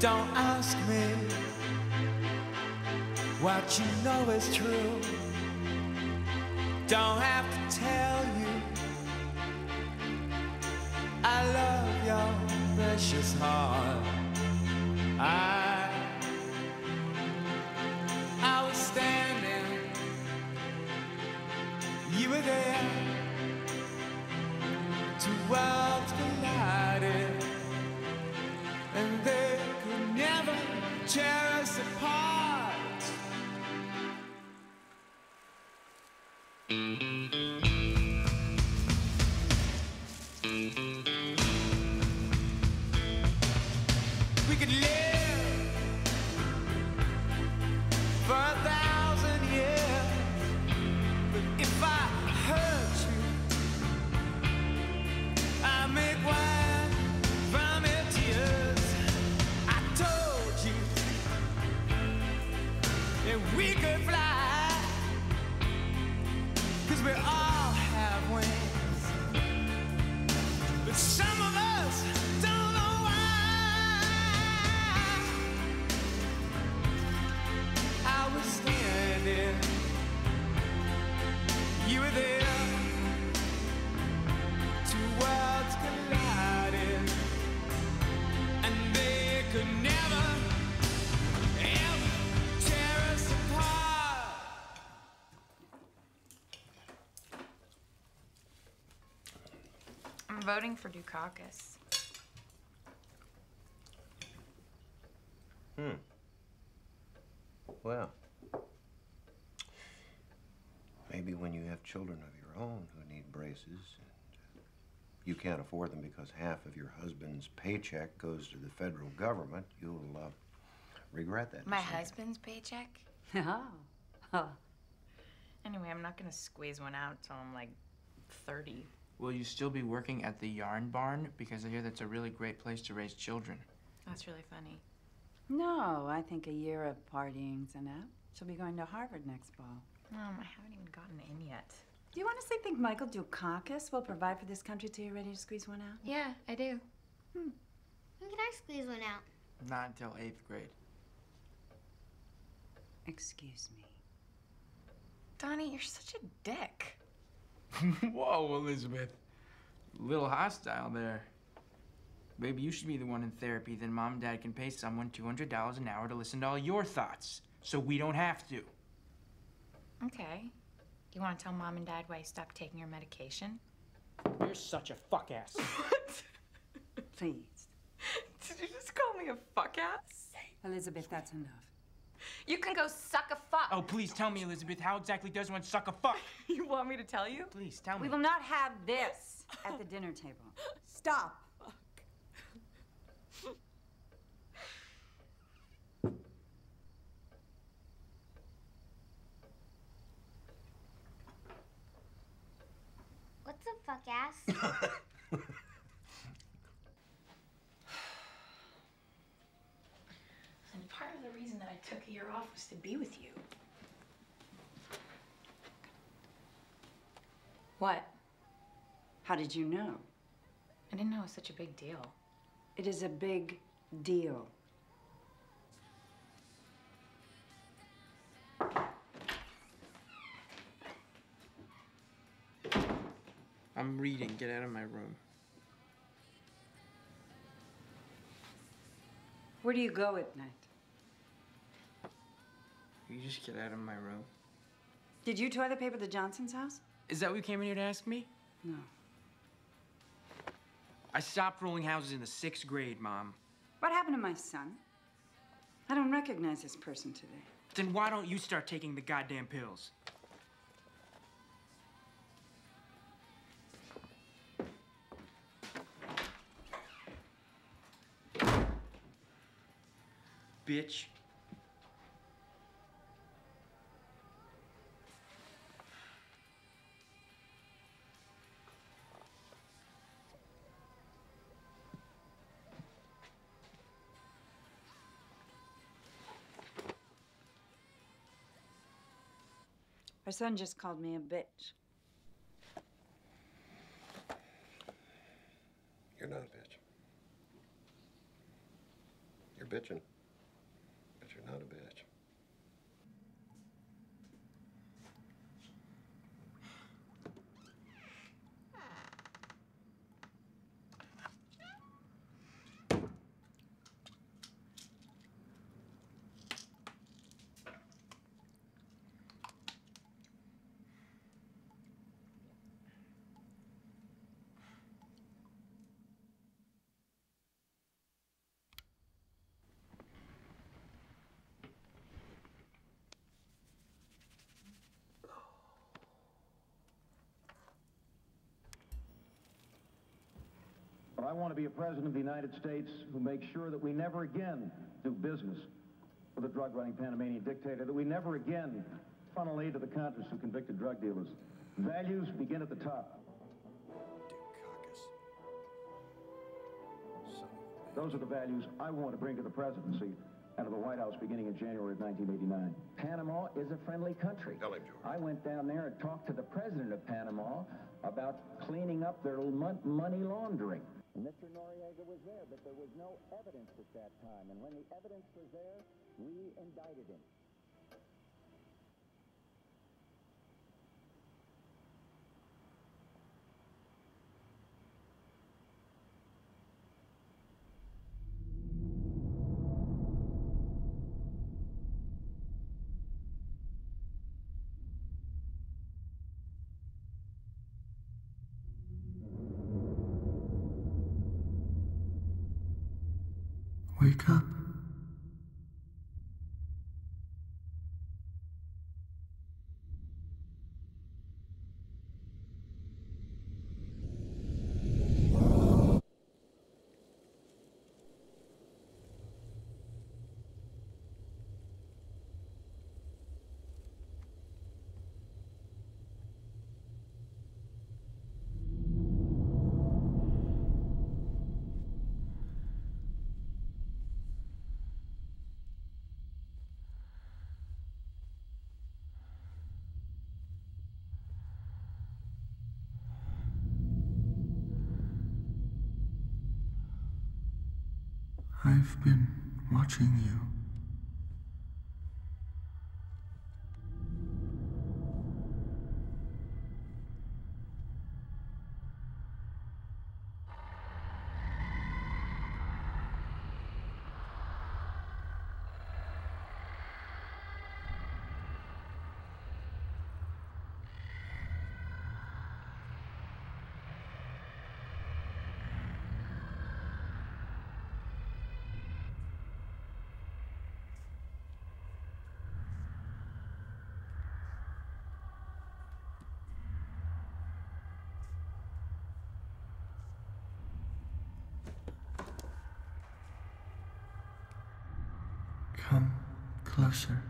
Don't ask me, what you know is true. Don't have to tell you, I love your precious heart. I was standing, you were there, two worlds collided, and they could never tear us apart. We could live for 1,000 years, but if I hurt you, I make wine from your tears. I told you that we could fly, 'cause we all have wings, but some of us don't know why. I was standing, you were there, two worlds collided, and they could never, ever tear us apart. I'm voting for Dukakis. Hmm. Well, maybe when you have children of your own who need braces, and you can't afford them because half of your husband's paycheck goes to the federal government, you'll regret that. My decision. husband's paycheck? Oh. Oh. Anyway, I'm not gonna squeeze one out till I'm like 30. Will you still be working at the yarn barn? Because I hear that's a really great place to raise children. That's really funny. No, I think a year of partying's enough. She'll be going to Harvard next fall. Mom, I haven't even gotten in yet. Do you honestly think Michael Dukakis will provide for this country till you're ready to squeeze one out? Yeah, I do. Hmm. When can I squeeze one out? Not until 8th grade. Excuse me. Donnie, you're such a dick. Whoa, Elizabeth. A little hostile there. Maybe you should be the one in therapy. Then Mom and Dad can pay someone $200 an hour to listen to all your thoughts, so we don't have to. Okay. You want to tell Mom and Dad why you stopped taking your medication? You're such a fuck-ass. What? Please. Did you just call me a fuck-ass? Elizabeth, that's enough. You can go suck a fuck. Oh, please tell me, Elizabeth, how exactly does one suck a fuck? You want me to tell you? Please, tell me. We will not have this at the dinner table. Stop. What's a fuck ass? And part of the reason that I took a year off was to be with you. What? How did you know? I didn't know it was such a big deal. It is a big deal. I'm reading. Get out of my room. Where do you go at night? You just get out of my room. Did you toilet paper the Johnson's house? Is that what you came in here to ask me? No. I stopped rolling houses in the 6th grade, Mom. What happened to my son? I don't recognize this person today. Then why don't you start taking the goddamn pills? Bitch. Our son just called me a bitch. You're not a bitch. You're bitching, but you're not a bitch. But I want to be a president of the United States who makes sure that we never again do business with a drug-running Panamanian dictator, that we never again funnel aid to the Contras who convicted drug dealers. Values begin at the top. Dukakis. Those are the values I want to bring to the presidency and to the White House beginning in January of 1989. Panama is a friendly country. Tell him, George. I went down there and talked to the president of Panama about cleaning up their money laundering. Mr. Noriega was there, but there was no evidence at that time. And when the evidence was there, we indicted him. Wake up. I've been watching you. Come closer.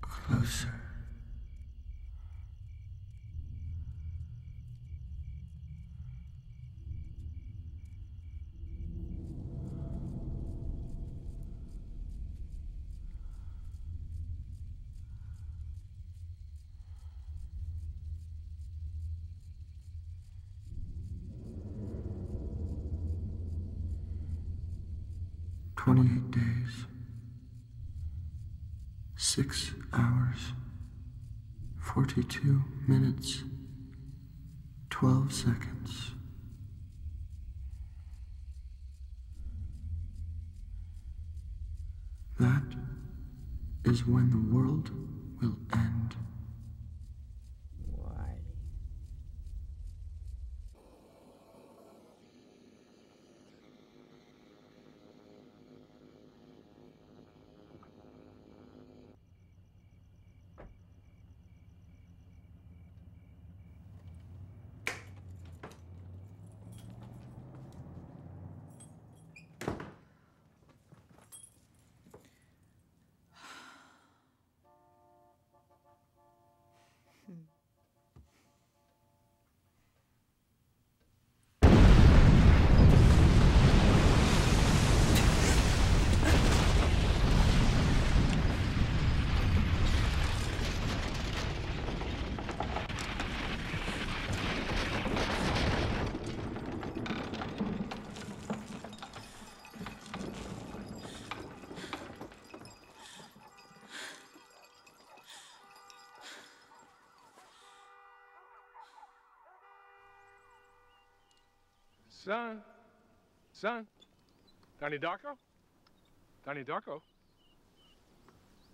Closer. Days, 6 hours, 42 minutes, 12 seconds. That is when the world will end. Why? Son. Donnie Darko?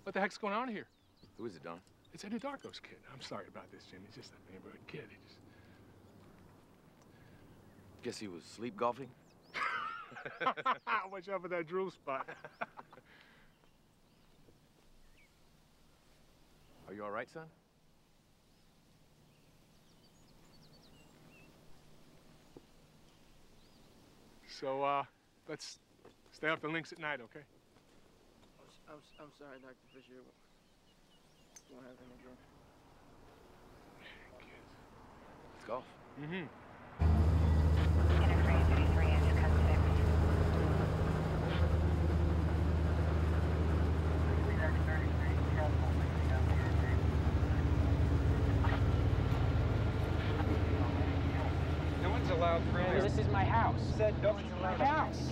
What the heck's going on here? Who is it, Don? It's Eddie Darko's kid. I'm sorry about this, Jim. He's just a neighborhood kid. He just... Guess he was sleep golfing? Watch out for that drool spot. Are you all right, son? So, let's stay off the links at night, okay? I'm sorry, Dr. Fisher. It won't happen again. Kids. It's golf. Mm-hmm. No one's allowed through. This is my house. Said no one's allowed. My house.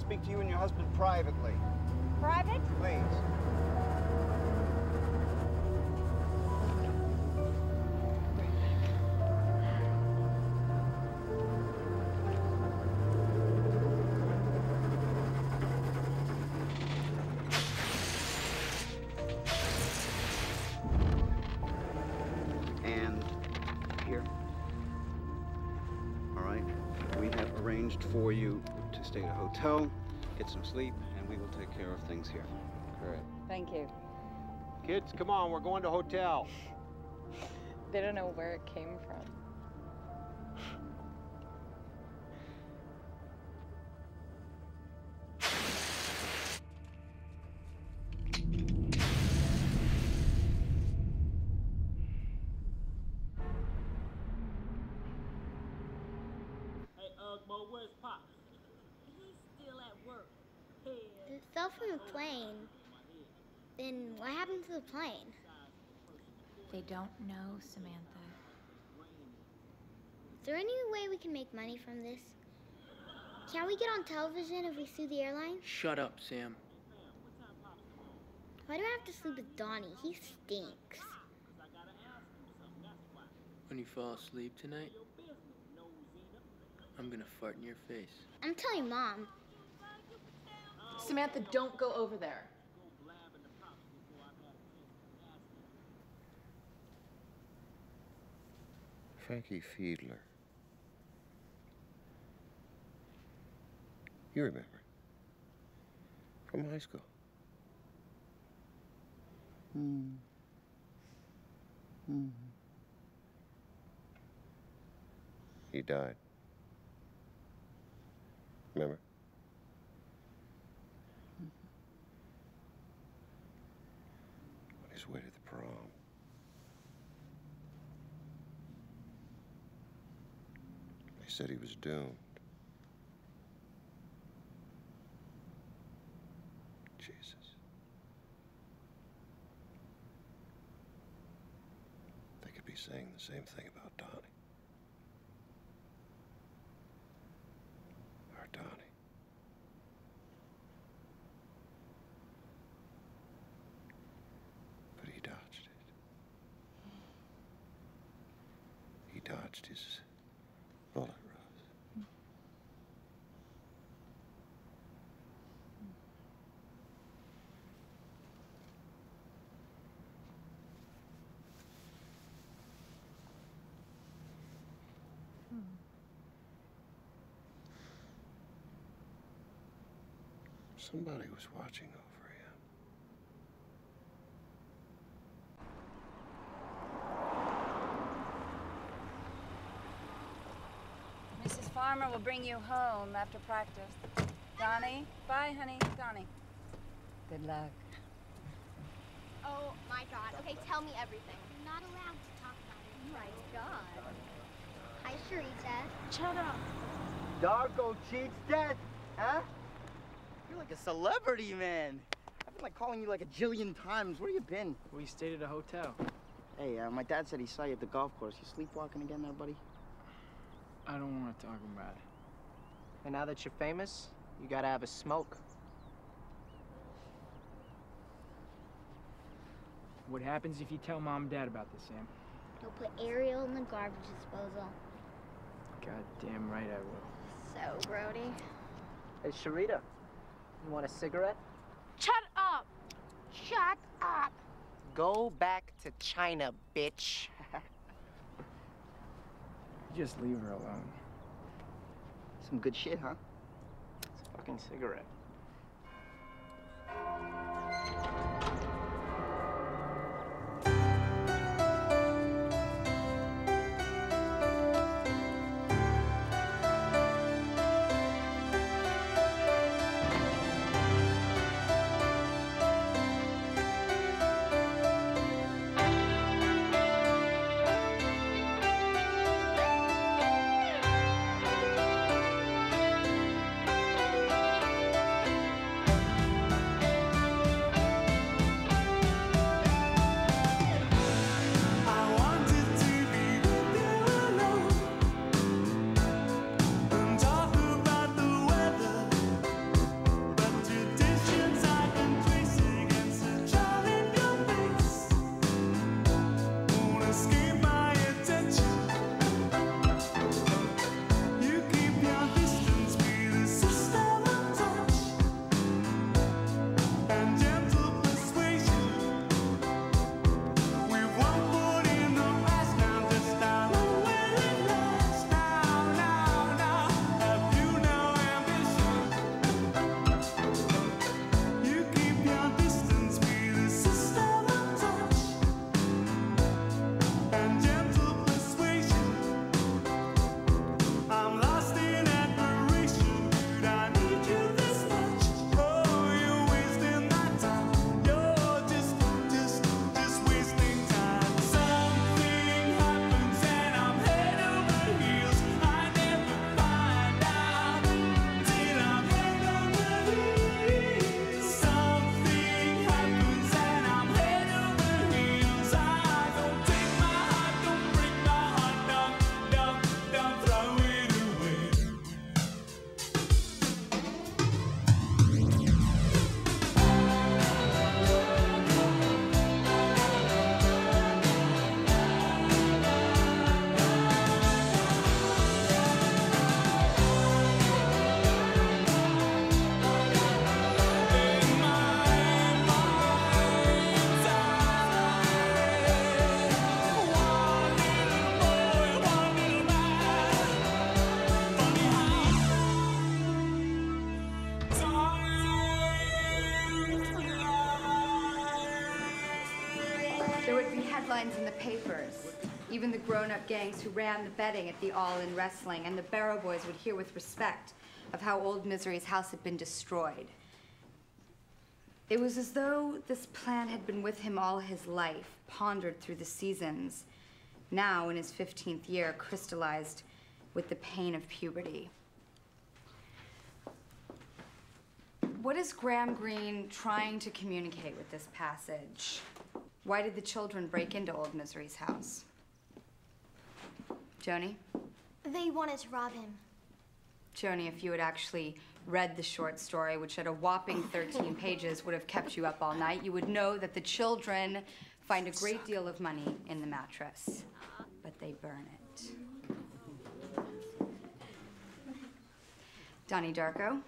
Speak to you and your husband privately. Private? Please. And here. All right. We have arranged for you to stay at a hotel, get some sleep, and we will take care of things here. Correct. Thank you. Kids, come on, we're going to hotel. They don't know where it came from. Plane, then what happened to the plane? They don't know, Samantha. Is there any way we can make money from this? Can we get on television if we sue the airline? Shut up, Sam. Why do I have to sleep with Donnie? He stinks. When you fall asleep tonight, I'm gonna fart in your face. I'm telling Mom. Samantha, don't go over there. Frankie Fiedler. You remember. From high school. He died. Remember? Way to the prom. They said he was doomed. Jesus. They could be saying the same thing about Donnie. Our Donnie. Dodged his bullet, Rose. Somebody was watching over him. Mrs. Farmer will bring you home after practice. Donnie, bye, honey. Donnie. Good luck. Oh, my God. Okay, tell me everything. You're not allowed to talk about it. My God. Hi, Sharita. Shut up. Darko cheats death, huh? You're like a celebrity, man. I've been like calling you like a jillion times. Where you been? We stayed at a hotel. Hey, my dad said he saw you at the golf course. You sleepwalking again there, buddy? I don't want to talk about it. And now that you're famous, you gotta have a smoke. What happens if you tell Mom and Dad about this, Sam? You'll put Ariel in the garbage disposal. God damn right I will. So, Brody. Hey, Sharita, you want a cigarette? Shut up! Shut up! Go back to China, bitch. Just leave her alone. Some good shit, huh? It's a fucking cigarette. Even the grown-up gangs who ran the betting at the all-in wrestling and the Barrow Boys would hear with respect of how old Misery's house had been destroyed. It was as though this plan had been with him all his life, pondered through the seasons, now in his 15th year, crystallized with the pain of puberty. What is Graham Greene trying to communicate with this passage? Why did the children break into old Misery's house? Joni? They wanted to rob him. Joni, if you had actually read the short story, which at a whopping 13 pages would have kept you up all night, you would know that the children find a great deal of money in the mattress, but they burn it. Donnie Darko,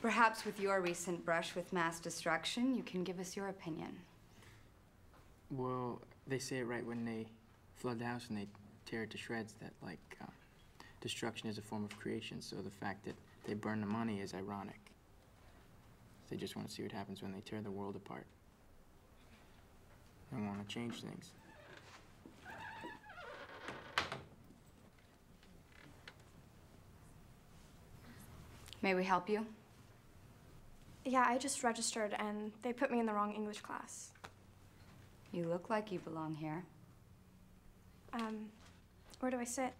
perhaps with your recent brush with mass destruction, you can give us your opinion. Well, they say it right when they flood the house and they tear it to shreds that, like, destruction is a form of creation, so the fact that they burn the money is ironic. They just want to see what happens when they tear the world apart. They want to change things. May we help you? Yeah, I just registered and they put me in the wrong English class. You look like you belong here. Where do I sit?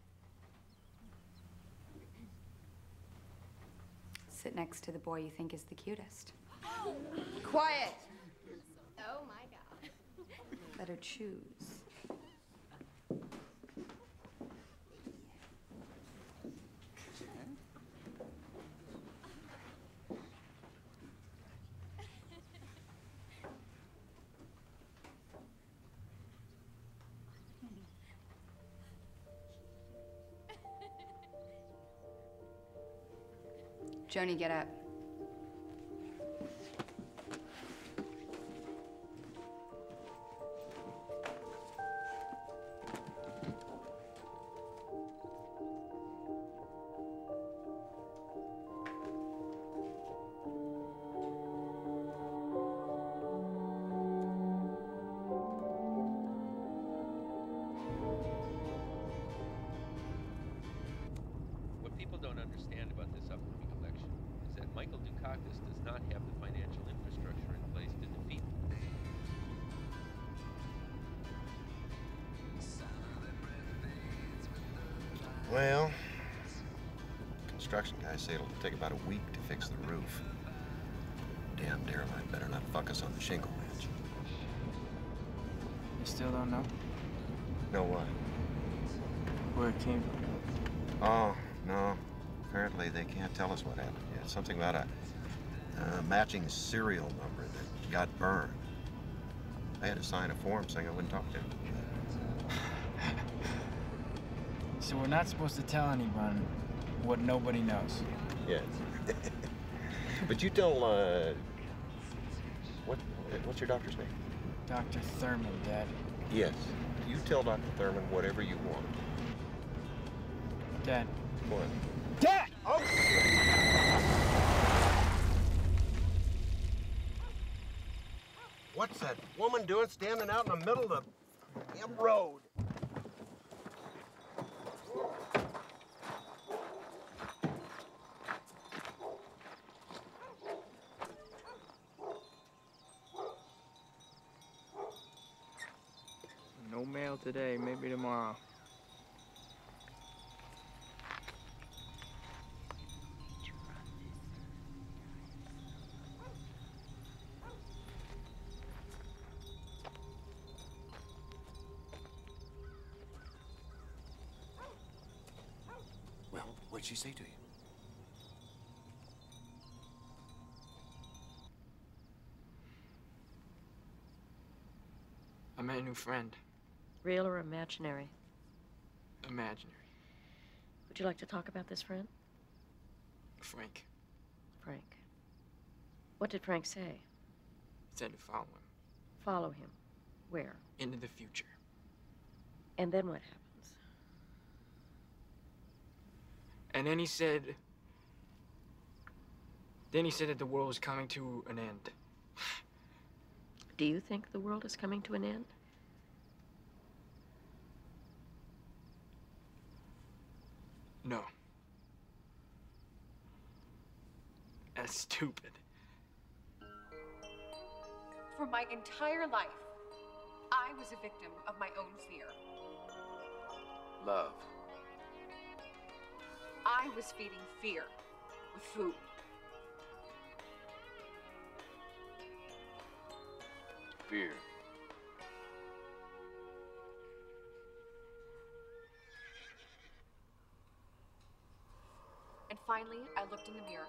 Sit next to the boy you think is the cutest. Oh. Quiet! Oh my God. Let her choose. Joni, get up. What people don't understand about this upcoming election is that Michael Dukakis does not have the financial infrastructure in place to defeat them. Well, construction guys say it'll take about a week to fix the roof. Damn dear line better not fuck us on the shingle match. You still don't know? Know what? Where it came from. Oh, no. Apparently, they can't tell us what happened yet. Something about a matching serial number that got burned. I had to sign a form saying I wouldn't talk to him. So we're not supposed to tell anyone what nobody knows. Yeah. But you tell, what's your doctor's name? Dr. Thurman, Dad. Yes. You tell Dr. Thurman whatever you want. Dad. What? Dad! Oh! What's that woman doing standing out in the middle of the damn road? No mail today, maybe tomorrow. What'd she say to you? I met a new friend. Real or imaginary? Imaginary. Would you like to talk about this friend? Frank. Frank. What did Frank say? He said to follow him. Follow him? Where? Into the future. And then what happened? And then he said that the world was coming to an end. Do you think the world is coming to an end? No. That's stupid. For my entire life, I was a victim of my own fear. Love. I was feeding fear with food. Fear. And finally, I looked in the mirror.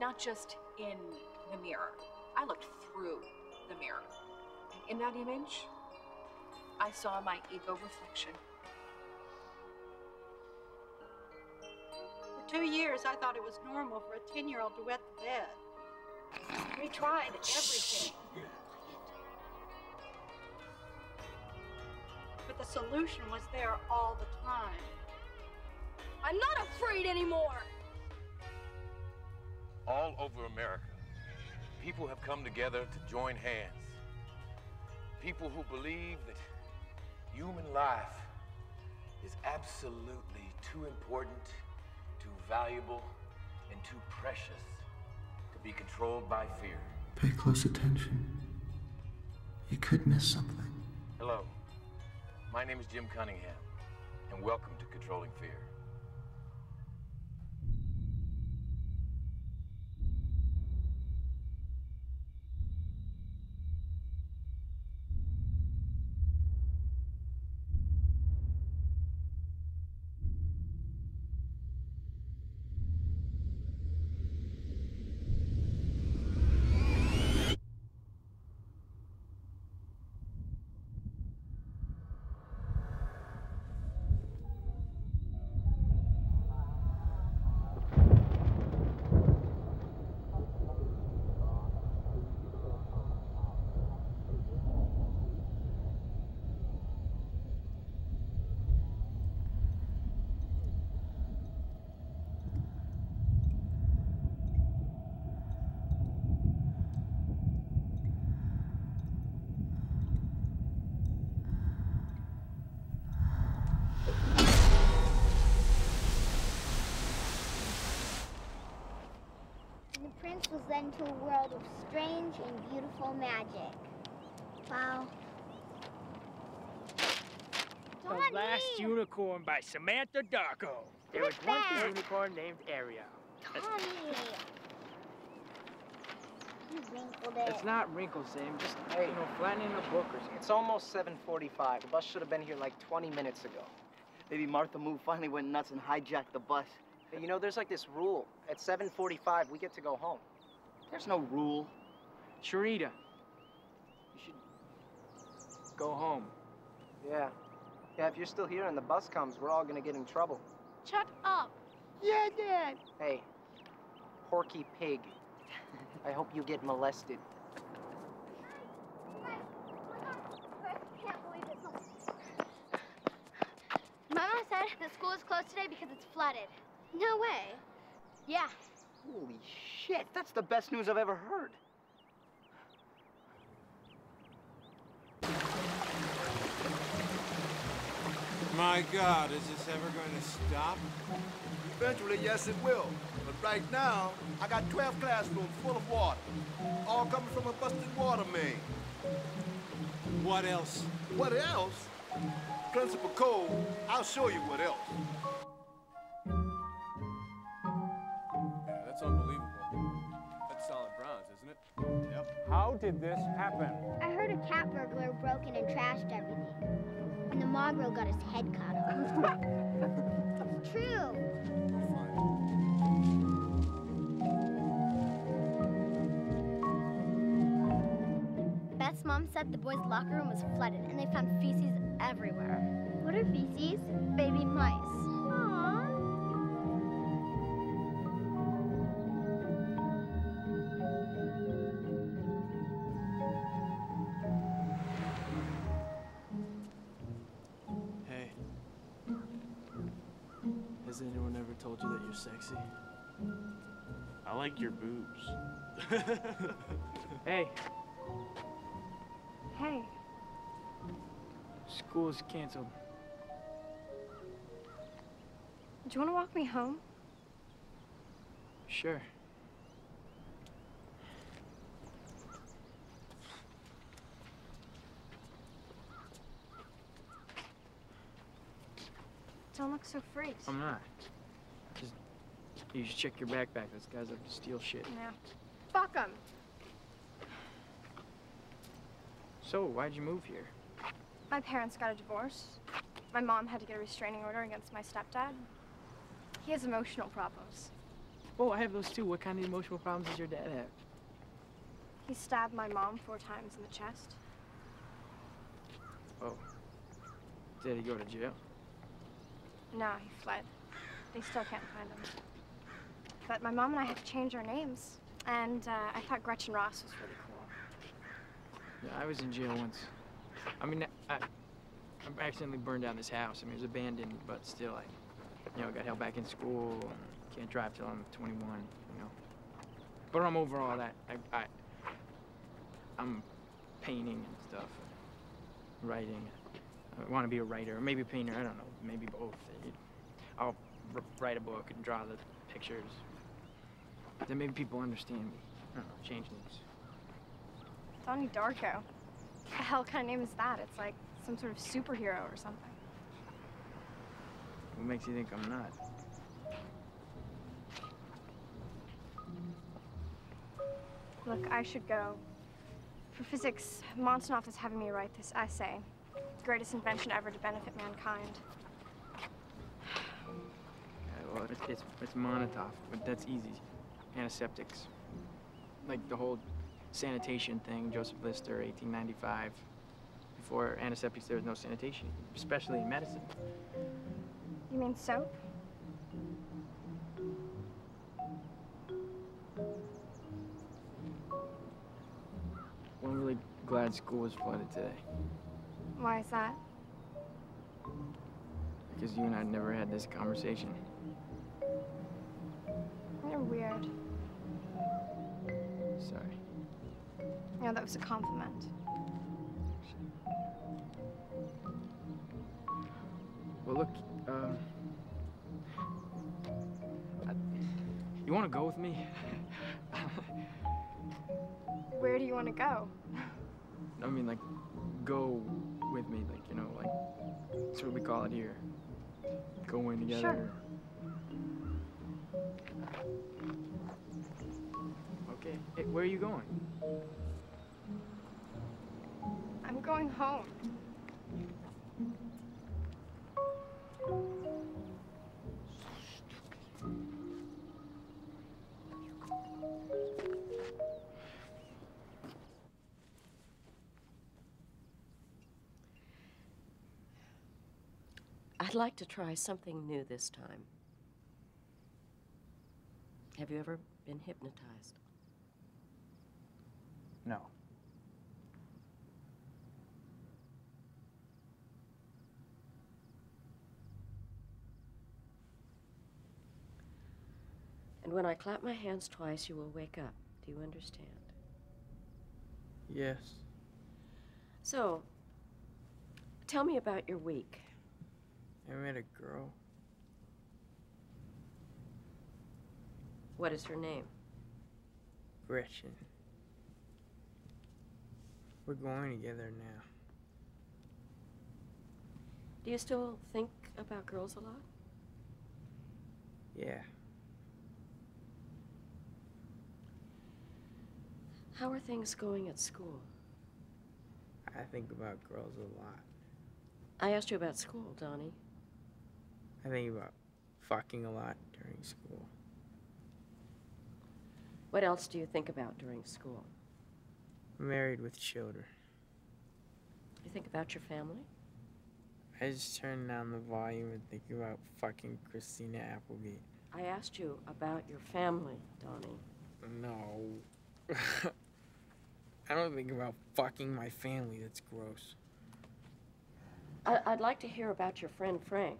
Not just in the mirror. I looked through the mirror. And in that image, I saw my ego reflection. 2 years, I thought it was normal for a 10-year-old to wet the bed. We tried everything. But the solution was there all the time. I'm not afraid anymore. All over America, People have come together to join hands. People who believe that human life is absolutely too important, too valuable, and too precious to be controlled by fear. Pay close attention. You could miss something. Hello. My name is Jim Cunningham, and welcome to Controlling Fear. Was led to a world of strange and beautiful magic. Wow. The Last Unicorn by Samantha Darko. There was once a unicorn named Ariel. Tommy! You wrinkled it. It's not wrinkles, Sam. Just, you know, flattening the book or something. It's almost 7:45. The bus should have been here like 20 minutes ago. Maybe Martha Moo finally went nuts and hijacked the bus. You know, there's like this rule. At 7:45, we get to go home. There's no rule. Sharita, you should go home. Yeah. Yeah, if you're still here and the bus comes, we're all gonna get in trouble. Shut up. Yeah, Dad. Hey, Porky Pig, I hope you get molested. Mama said the school is closed today because it's flooded. No way. Yeah. Holy shit, that's the best news I've ever heard. My God, is this ever going to stop? Eventually, yes, it will. But right now, I got 12 classrooms full of water, all coming from a busted water main. What else? What else? Principal Cole, I'll show you what else. How did this happen? I heard a cat burglar broke in and trashed everything. And the mongrel got his head cut off. It's true. Beth's mom said the boys' locker room was flooded and they found feces everywhere. What are feces? Baby mice. Aww. Has anyone ever told you that you're sexy? I like your boobs. Hey. Hey. School is canceled. Do you want to walk me home? Sure. Don't look so freaked. I'm not. Just, you should check your backpack. Those guys up to steal shit. Yeah. Fuck them. So, why'd you move here? My parents got a divorce. My mom had to get a restraining order against my stepdad. He has emotional problems. Oh, I have those too. What kind of emotional problems does your dad have? He stabbed my mom 4 times in the chest. Oh. Did he go to jail? No, he fled. They still can't find him. But my mom and I had to change our names. And I thought Gretchen Ross was really cool. Yeah, I was in jail once. I mean, I accidentally burned down this house. I mean, it was abandoned, but still, I got held back in school. And can't drive till I'm 21, you know. But I'm over all that. I I'm painting and stuff, writing. I want to be a writer, or maybe a painter, I don't know, maybe both. I'll write a book and draw the pictures. Then maybe people understand me. I don't know, change names. Donnie Darko. What the hell kind of name is that? It's like some sort of superhero or something. What makes you think I'm not? Look, I should go. For physics, Montanov is having me write this essay. Greatest invention ever to benefit mankind. Yeah, well, it's Montanov, but that's easy. Antiseptics. Like the whole sanitation thing, Joseph Lister, 1895. Before antiseptics, there was no sanitation, especially in medicine. You mean soap? Well, I'm really glad school was flooded today. Why is that? Because you and I never had this conversation. You're weird. Sorry. No, that was a compliment. Well, look, you want to go with me? Where do you want to go? I mean, like, go with me, like, you know, like, that's what we call it here. Going together. Sure. Okay, hey, where are you going? I'm going home. I'd like to try something new this time. Have you ever been hypnotized? No. And when I clap my hands twice, you will wake up. Do you understand? Yes. So, tell me about your week. I met a girl. What is her name? Gretchen. We're going together now. Do you still think about girls a lot? Yeah. How are things going at school? I think about girls a lot. I asked you about school, Donnie. I think about fucking a lot during school. What else do you think about during school? Married with Children. You think about your family? I just turn down the volume and think about fucking Christina Applegate. I asked you about your family, Donnie. No. I don't think about fucking my family. That's gross. I'd like to hear about your friend Frank.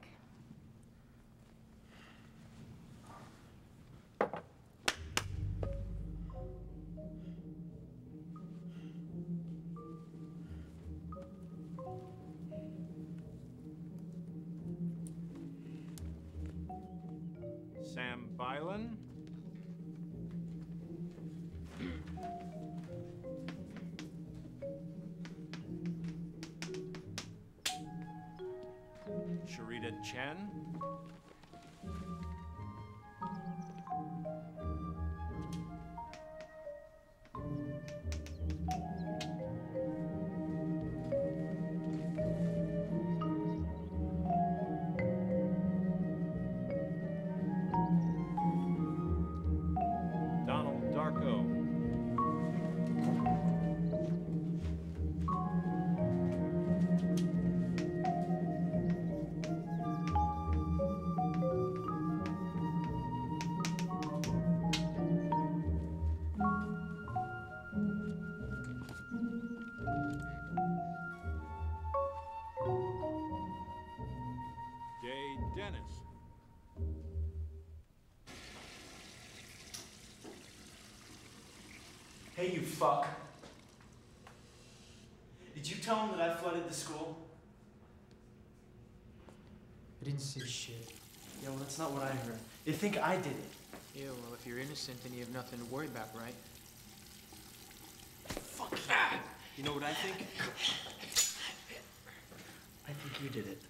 Hey, you fuck. Did you tell him that I flooded the school? I didn't say shit. Yeah, well, that's not what I heard. They think I did it. Yeah, well, if you're innocent, then you have nothing to worry about, right? Fuck that! You know what I think? I think you did it.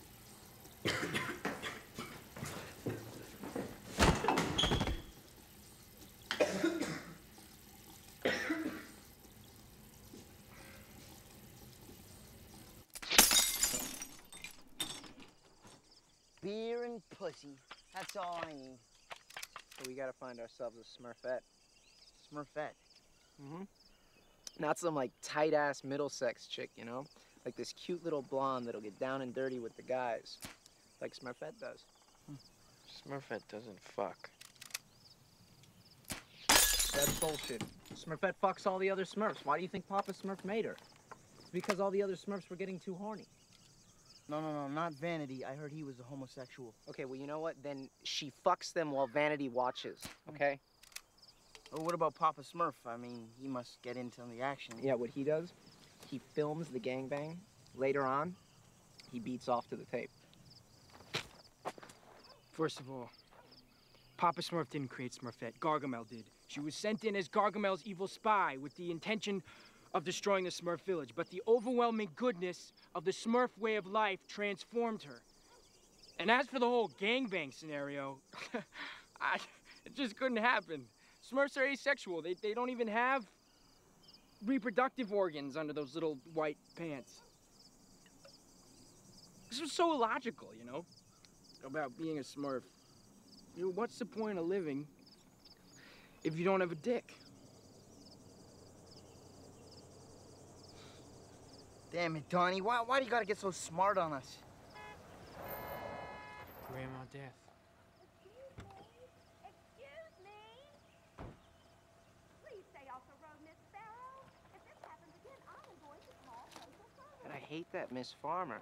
Beer and pussy. That's all I need. But we gotta find ourselves a Smurfette. Smurfette? Mm-hmm. Not some, like, tight-ass Middlesex chick, you know? Like this cute little blonde that'll get down and dirty with the guys. Like Smurfette does. Hmm. Smurfette doesn't fuck. That's bullshit. Smurfette fucks all the other Smurfs. Why do you think Papa Smurf made her? It's because all the other Smurfs were getting too horny. No, not Vanity. I heard he was a homosexual. Okay, well, you know what? Then she fucks them while Vanity watches, okay? Well, what about Papa Smurf? I mean, he must get into the action. Yeah, what he does, he films the gangbang. Later on, he beats off to the tape. First of all, Papa Smurf didn't create Smurfette. Gargamel did. She was sent in as Gargamel's evil spy with the intention of destroying the Smurf village, but the overwhelming goodness of the Smurf way of life transformed her. And as for the whole gangbang scenario, it just couldn't happen. Smurfs are asexual. They don't even have reproductive organs under those little white pants. This was so illogical, you know, about being a Smurf. You know, what's the point of living if you don't have a dick? Damn it, Donnie. Why do you gotta get so smart on us? Grandma Death. Excuse me. Please stay off the road, Miss Sparrow. If this happens again, I'm going to call Social Services. And I hate that Miss Farmer.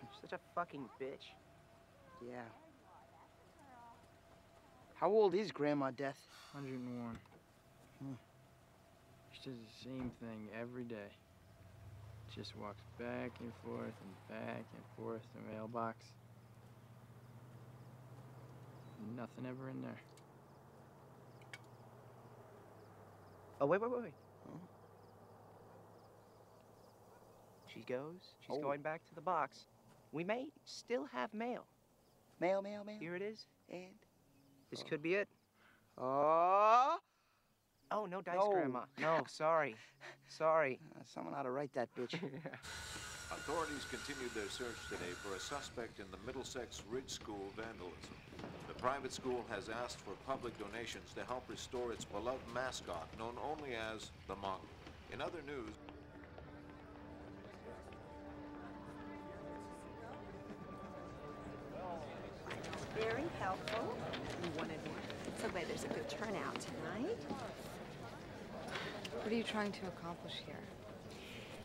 She's such a fucking bitch. Yeah. How old is Grandma Death? 101. She does the same thing every day. Just walks back and forth and back and forth the mailbox. Nothing ever in there. Oh, wait. Huh? She goes. She's going back to the box. We may still have mail. Mail. Here it is. And this could be it. Oh, no dice, no. Grandma. No, sorry. Someone ought to write that bitch. Yeah. Authorities continued their search today for a suspect in the Middlesex Ridge School vandalism. The private school has asked for public donations to help restore its beloved mascot, known only as the Monk. In other news... Very helpful. You wanted more. So glad there's a good turnout tonight. What are you trying to accomplish here?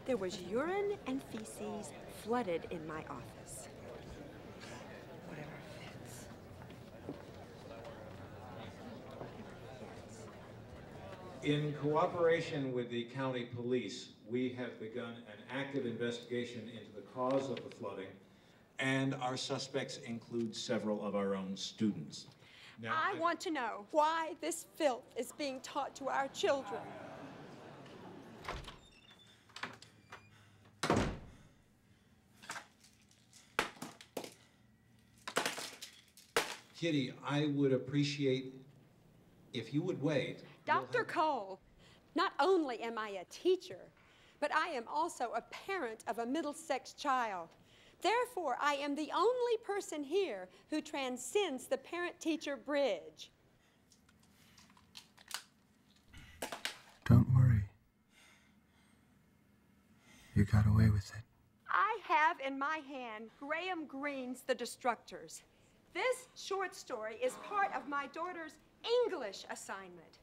There was urine and feces flooded in my office. Whatever fits. In cooperation with the county police, we have begun an active investigation into the cause of the flooding, and our suspects include several of our own students. Now, I want to know why this filth is being taught to our children. Kitty, I would appreciate if you would wait. Dr. Cole, not only am I a teacher, but I am also a parent of a Middlesex child. Therefore, I am the only person here who transcends the parent-teacher bridge. Don't worry. You got away with it. I have in my hand Graham Greene's The Destructors. This short story is part of my daughter's English assignment.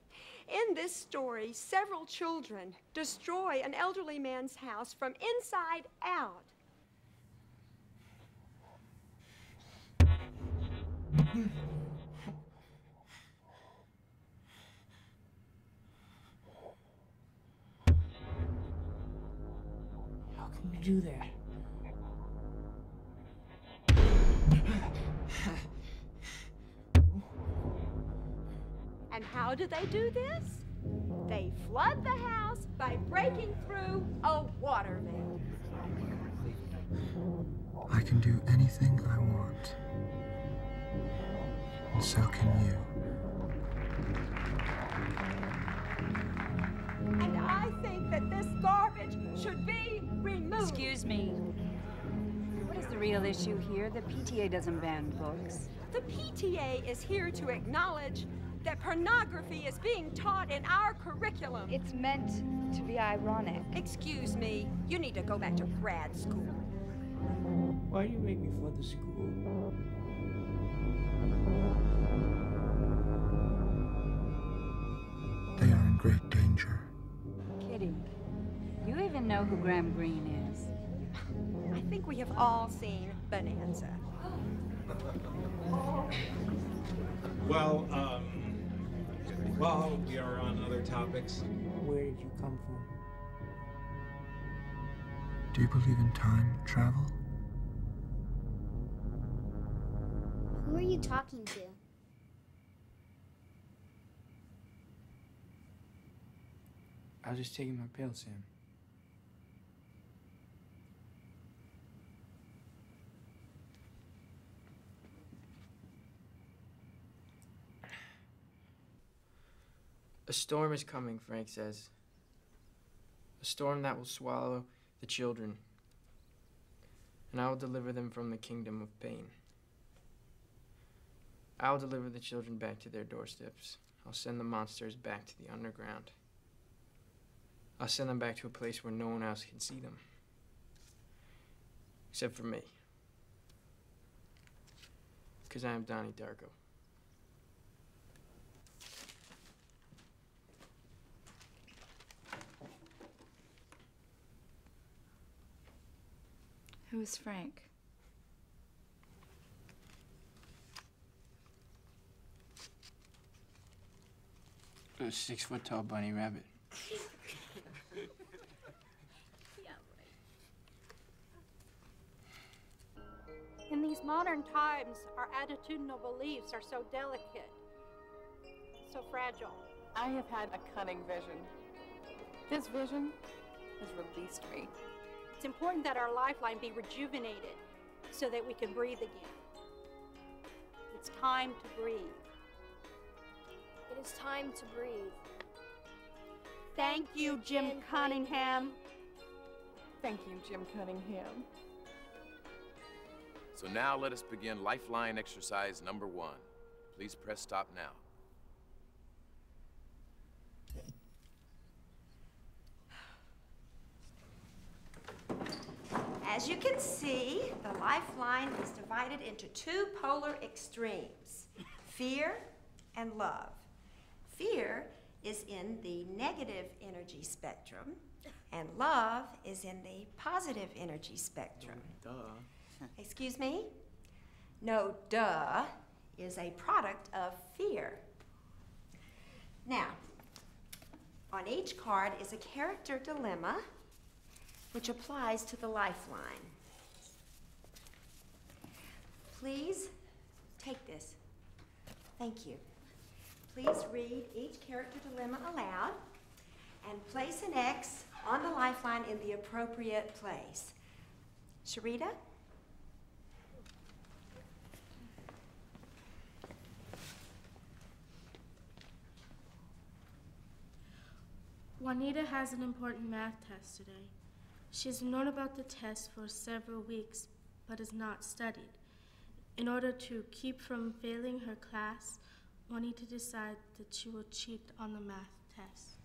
In this story, several children destroy an elderly man's house from inside out. How do that. And how do they do this? They flood the house by breaking through a water main. I can do anything I want. And so can you. And I think that this garbage should be removed. Excuse me. What is the real issue here? The PTA doesn't ban books. The PTA is here to acknowledge that pornography is being taught in our curriculum. It's meant to be ironic. Excuse me. You need to go back to grad school. Why do you make me flood the school? They are in great danger. Kitty, you even know who Graham Greene is? I think we have all seen Bonanza. Well, well, we are on other topics. Where did you come from? Do you believe in time travel? Who are you talking to? I was just taking my pill, Sam. A storm is coming, Frank says. A storm that will swallow the children. And I will deliver them from the kingdom of pain. I will deliver the children back to their doorsteps. I'll send the monsters back to the underground. I'll send them back to a place where no one else can see them. Except for me. Because I am Donnie Darko. Who is Frank? A 6-foot-tall bunny rabbit. Yeah, right. In these modern times, our attitudinal beliefs are so delicate, so fragile. I have had a cunning vision. This vision has released me. It's important that our lifeline be rejuvenated so that we can breathe again. It's time to breathe. It is time to breathe. Thank you, Jim Cunningham. Thank you, Jim Cunningham. So now let us begin lifeline exercise number 1. Please press stop now. As you can see, the lifeline is divided into 2 polar extremes, fear and love. Fear is in the negative energy spectrum, and love is in the positive energy spectrum. Duh. Excuse me? No, duh is a product of fear. Now, on each card is a character dilemma which applies to the lifeline. Please take this. Thank you. Please read each character dilemma aloud and place an X on the lifeline in the appropriate place. Sharita? Juanita has an important math test today. She's known about the test for several weeks, but has not studied. In order to keep from failing her class, Juanita decides that she will cheat on the math test.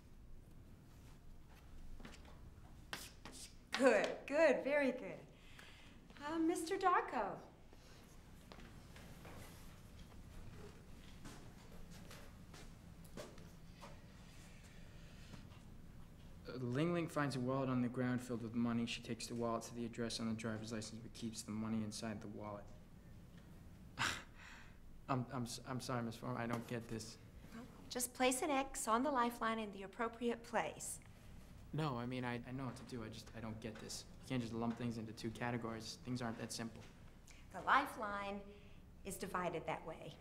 Good, good, very good. Mr. Darko. Ling Ling finds a wallet on the ground filled with money. She takes the wallet to the address on the driver's license, but keeps the money inside the wallet. I'm sorry, Ms. Forman, I don't get this. Just place an X on the lifeline in the appropriate place. No, I mean, I know what to do. I don't get this. You can't just lump things into two categories. Things aren't that simple. The lifeline is divided that way.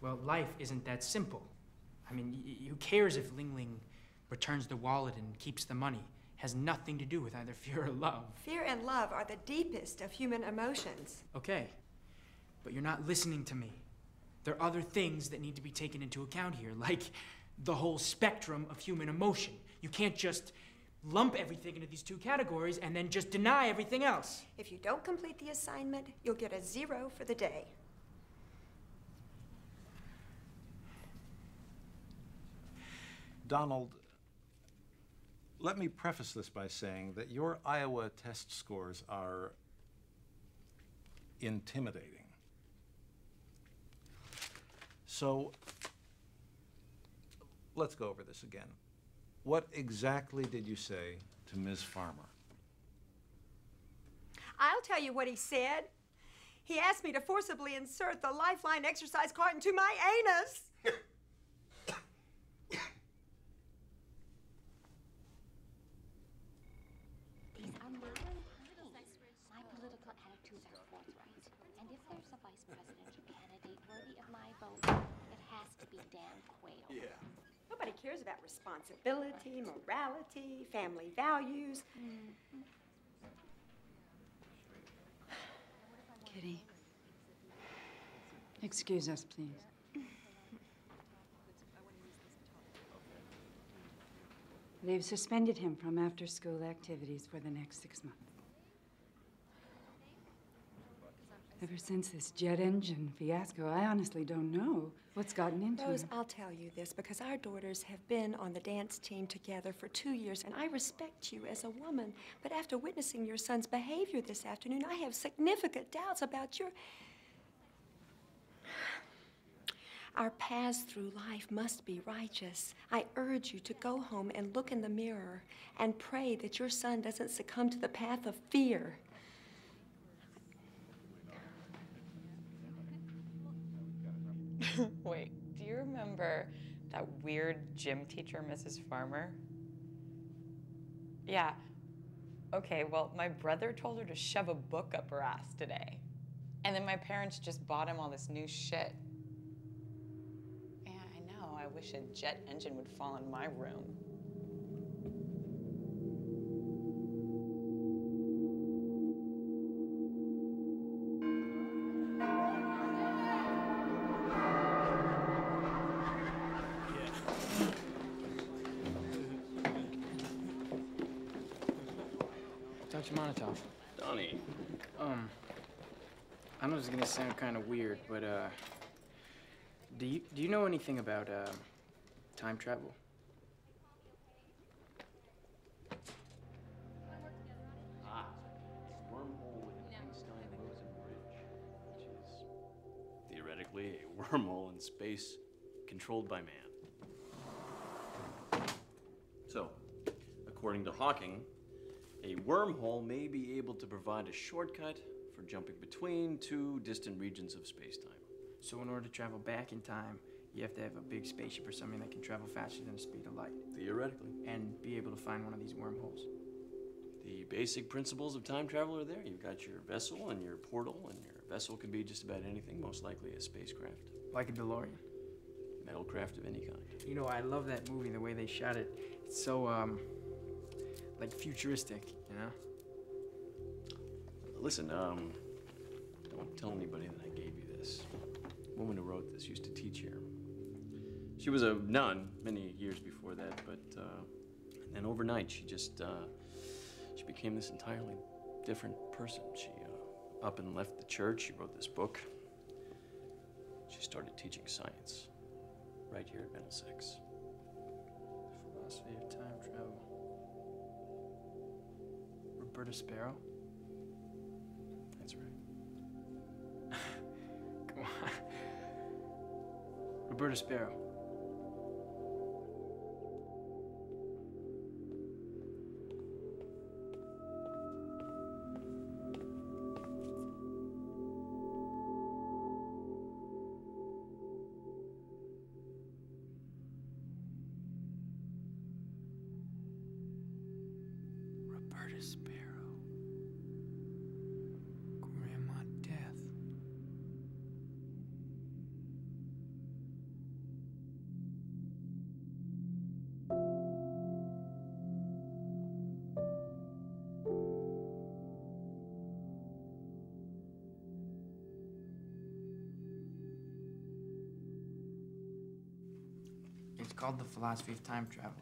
Well, life isn't that simple. I mean, who cares if Ling Ling returns the wallet and keeps the money? Has nothing to do with either fear or love. Fear and love are the deepest of human emotions. Okay, but you're not listening to me. There are other things that need to be taken into account here, like the whole spectrum of human emotion. You can't just lump everything into these two categories and then just deny everything else. If you don't complete the assignment, you'll get a 0 for the day. Donald, let me preface this by saying that your Iowa test scores are intimidating. So let's go over this again. What exactly did you say to Ms. Farmer? I'll tell you what he said. He asked me to forcibly insert the lifeline exercise card into my anus. Cares about responsibility, morality, family values. Kitty, excuse us, please. They've suspended him from after-school activities for the next 6 months. Ever since this jet engine fiasco, I honestly don't know what's gotten into him. Rose, I'll tell you this because our daughters have been on the dance team together for 2 years, and I respect you as a woman. But after witnessing your son's behavior this afternoon, I have significant doubts about your... Our paths through life must be righteous. I urge you to go home and look in the mirror and pray that your son doesn't succumb to the path of fear. Wait, do you remember that weird gym teacher, Mrs. Farmer? Yeah. Okay, well, my brother told her to shove a book up her ass today. And then my parents just bought him all this new shit. Yeah, I know. I wish a jet engine would fall in my room. Donnie. I know it's gonna sound kind of weird, but do you know anything about time travel? It's a wormhole in Einstein Rosen bridge, which is theoretically a wormhole in space controlled by man. So, according to Hawking, a wormhole may be able to provide a shortcut for jumping between two distant regions of space-time. So in order to travel back in time, you have to have a big spaceship or something that can travel faster than the speed of light. Theoretically. And be able to find one of these wormholes. The basic principles of time travel are there. You've got your vessel and your portal, and your vessel can be just about anything, most likely a spacecraft. Like a DeLorean. Metal craft of any kind. You know, I love that movie, the way they shot it. It's so, like futuristic, you know? Listen, don't tell anybody that I gave you this. The woman who wrote this used to teach here. She was a nun many years before that, but and then overnight she just, she became this entirely different person. She up and left the church, she wrote this book. She started teaching science right here at Middlesex. The Philosophy of Time Travel. Roberta Sparrow? That's right. Come on. Roberta Sparrow. It's called The Philosophy of Time Travel.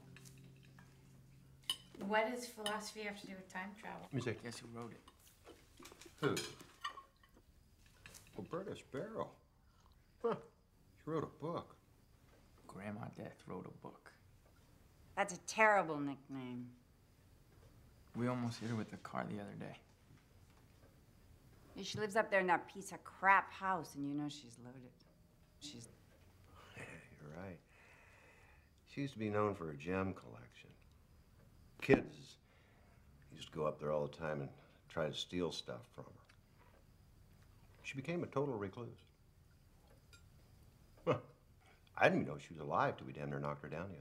What does philosophy have to do with time travel? Music. Guess who wrote it? Who? Roberta Sparrow. Huh. She wrote a book. Grandma Death wrote a book. That's a terrible nickname. We almost hit her with the car the other day. She lives up there in that piece of crap house, and you know she's loaded. She's... You're right. She used to be known for her gem collection. Kids used to go up there all the time and try to steal stuff from her. She became a total recluse. Huh. I didn't even know she was alive till we damn near knocked her down the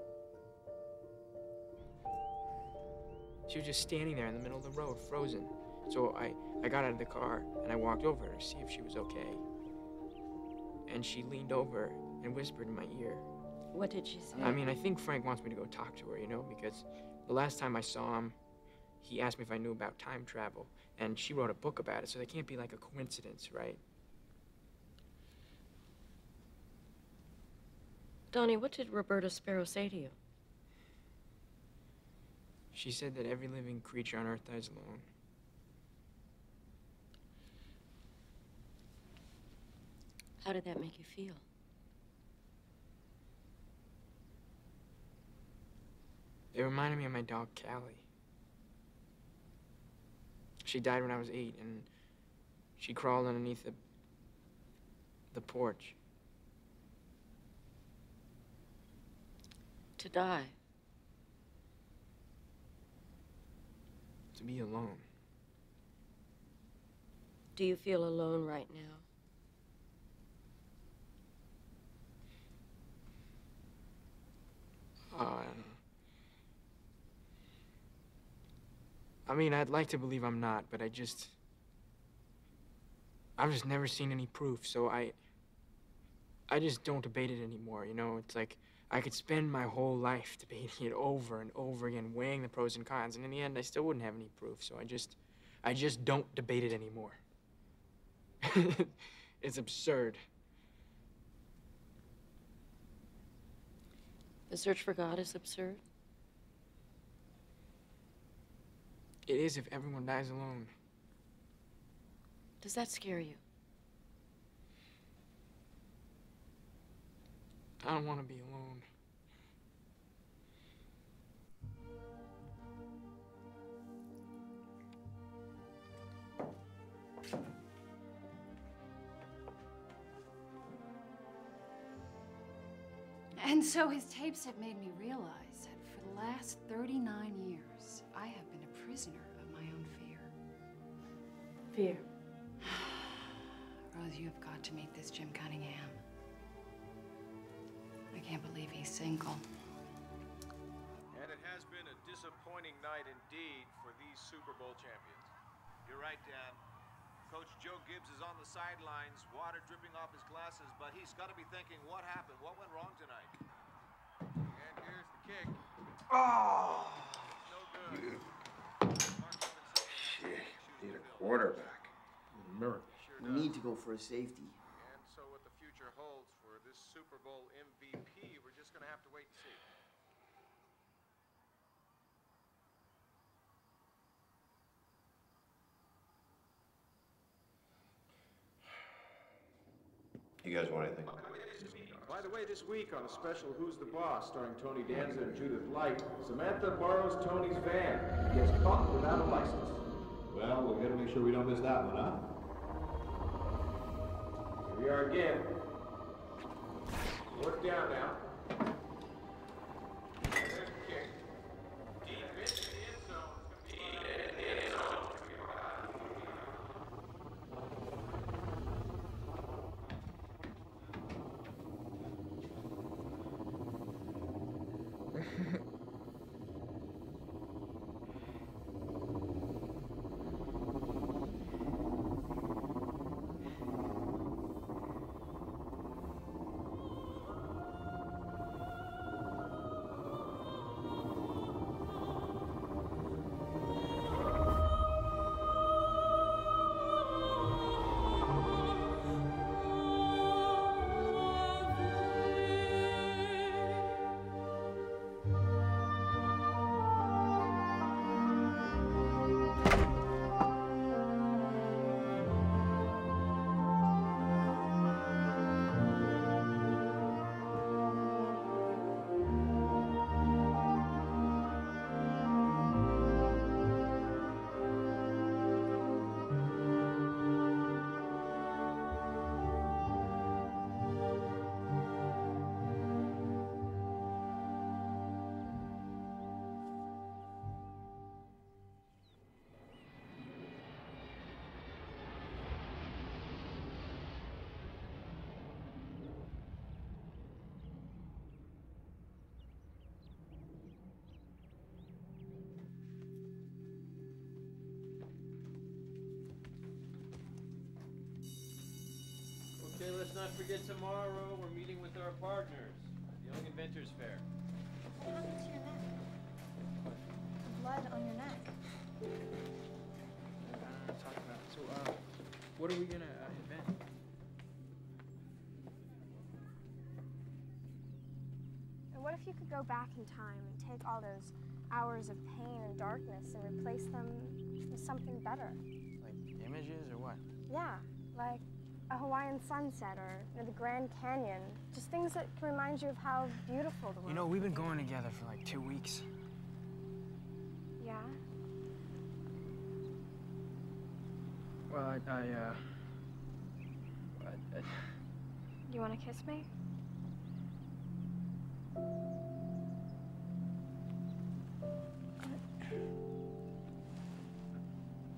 other day. She was just standing there in the middle of the road, frozen. So I got out of the car and I walked over to see if she was okay. And she leaned over and whispered in my ear. What did she say? I mean, I think Frank wants me to go talk to her, you know, because the last time I saw him, he asked me if I knew about time travel, and she wrote a book about it, so that can't be like a coincidence, right? Donnie, what did Roberta Sparrow say to you? She said that every living creature on Earth dies alone. How did that make you feel? It reminded me of my dog, Callie. She died when I was 8, and she crawled underneath the porch. To die. To be alone. Do you feel alone right now? I mean, I'd like to believe I'm not, but I've just never seen any proof, so I just don't debate it anymore, you know? It's like, I could spend my whole life debating it over and over again, weighing the pros and cons, and in the end, I still wouldn't have any proof, so I just don't debate it anymore. It's absurd. The search for God is absurd? It is if everyone dies alone. Does that scare you? I don't want to be alone. And so his tapes have made me realize that for the last 39 years, I have been a prisoner of my own fear. Fear. Rose, you have got to meet this Jim Cunningham. I can't believe he's single. And it has been a disappointing night indeed for these Super Bowl champions. You're right, Dad. Coach Joe Gibbs is on the sidelines, water dripping off his glasses, but he's got to be thinking, what happened? What went wrong tonight? And here's the kick. Oh! No good. Shit. Need a quarterback. Miracle. Sure we need to go for a safety. And so what the future holds for this Super Bowl MVP, we're just going to have to wait and see. You guys want anything? By the way, this week on a special Who's the Boss, starring Tony Danza and Judith Light, Samantha borrows Tony's van and gets caught without a license. Well, we'll gotta make sure we don't miss that one, huh? Here we are again. Look down now. Okay, let's not forget tomorrow we're meeting with our partners at the Young Inventors Fair. What happened to your neck? The blood on your neck. Talk about it. So, what are we gonna invent? And what if you could go back in time and take all those hours of pain and darkness and replace them with something better? Like images or what? Yeah, like a Hawaiian sunset or the Grand Canyon. Just things that can remind you of how beautiful the world is. You know, we've been going together for like 2 weeks. Yeah? Well, You want to kiss me?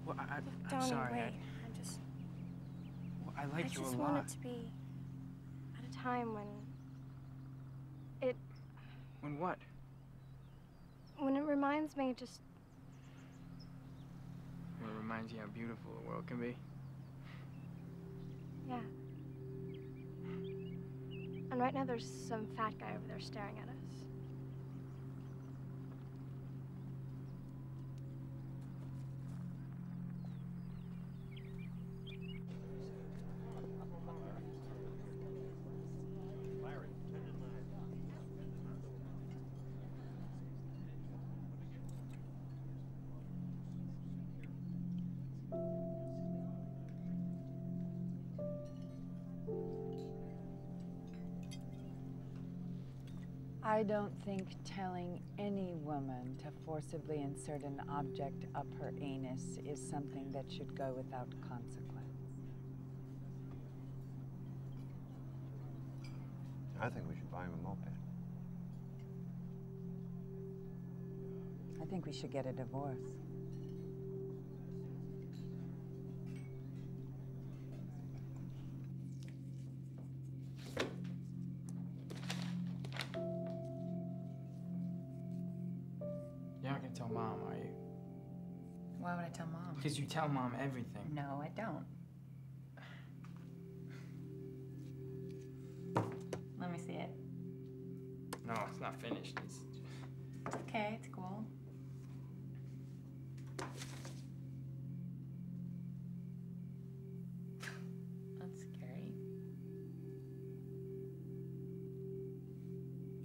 Well, I'm sorry. Wait. I like you a lot. I just want it to be at a time when it... When what? When it reminds me just... When it reminds you how beautiful the world can be? Yeah. And right now there's some fat guy over there staring at us. I don't think telling any woman to forcibly insert an object up her anus is something that should go without consequence. I think we should buy him a moped. I think we should get a divorce. Because you tell Mom everything. No, I don't. Let me see it. No, it's not finished. It's okay, it's cool. That's scary.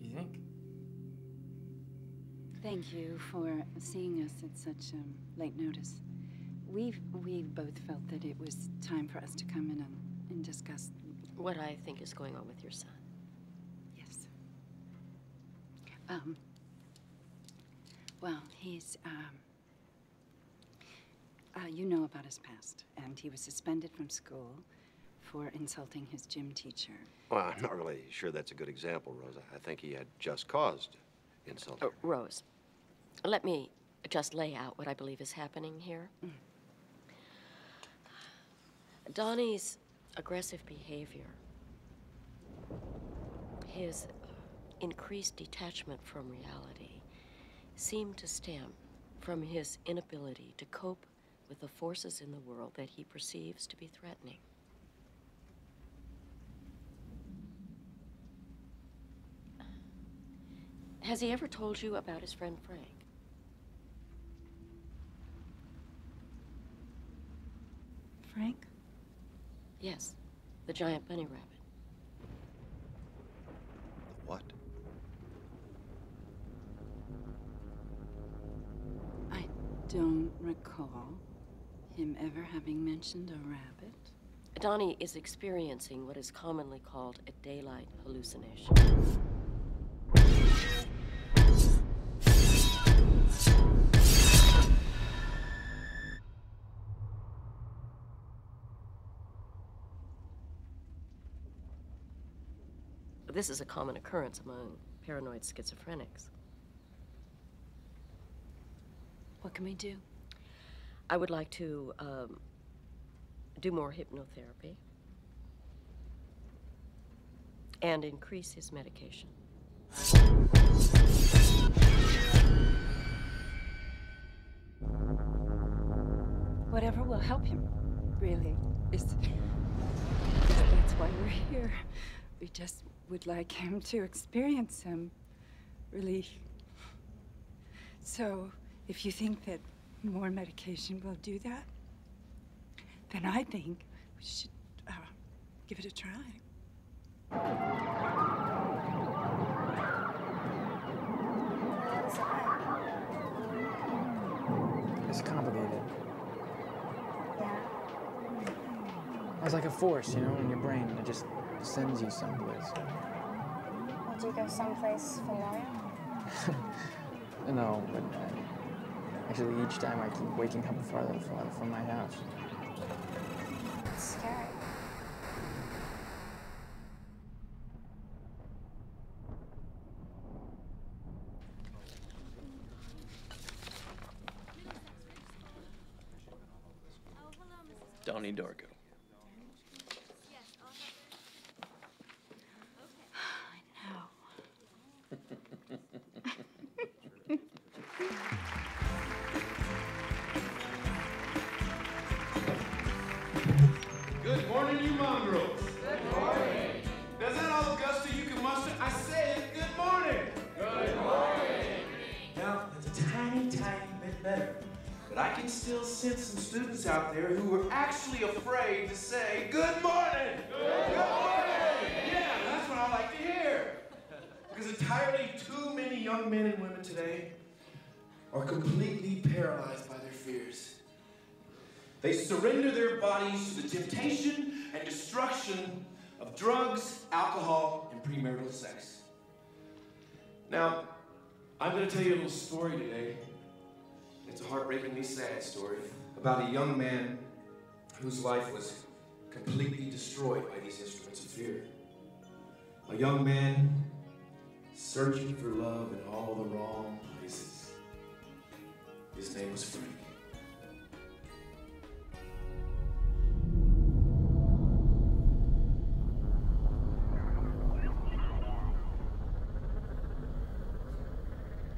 You think? Thank you for seeing us at such late notice. We've both felt that it was time for us to come in and discuss what I think is going on with your son. Yes. Well, he's, you know about his past, and he was suspended from school for insulting his gym teacher. Well, I'm not really sure that's a good example, Rosa. I think he had just caused insult. Oh, Rose, let me just lay out what I believe is happening here. Mm. Donnie's aggressive behavior, his increased detachment from reality, seemed to stem from his inability to cope with the forces in the world that he perceives to be threatening. Has he ever told you about his friend Frank? Frank? Yes, the giant bunny rabbit. The what? I don't recall him ever having mentioned a rabbit. Donnie is experiencing what is commonly called a daylight hallucination. This is a common occurrence among paranoid schizophrenics. What can we do? I would like to do more hypnotherapy and increase his medication. Whatever will help him, really, is that's why we're here. We just would like him to experience him, really. So if you think that more medication will do that, then I think we should give it a try. It's complicated. Yeah. It's like a force, you know, in your brain. It just sends you someplace. Would you go someplace familiar? No, but actually, each time I keep waking up farther and farther from my house. It's scary. Donnie Darko. I know. Good morning, you mongrels. Good morning. That's not all the gusto you can muster. I said good morning. Good morning. Now, that's a tiny, tiny bit better. But I can still sense some students out there who are actually afraid to say, good morning! Good morning! Yeah, that's what I like to hear. Because entirely too many young men and women today are completely paralyzed by their fears. They surrender their bodies to the temptation and destruction of drugs, alcohol, and premarital sex. Now, I'm going to tell you a little story today. It's a heartbreakingly sad story about a young man whose life was completely destroyed by these instruments of fear. A young man searching for love in all the wrong places. His name was Frankie.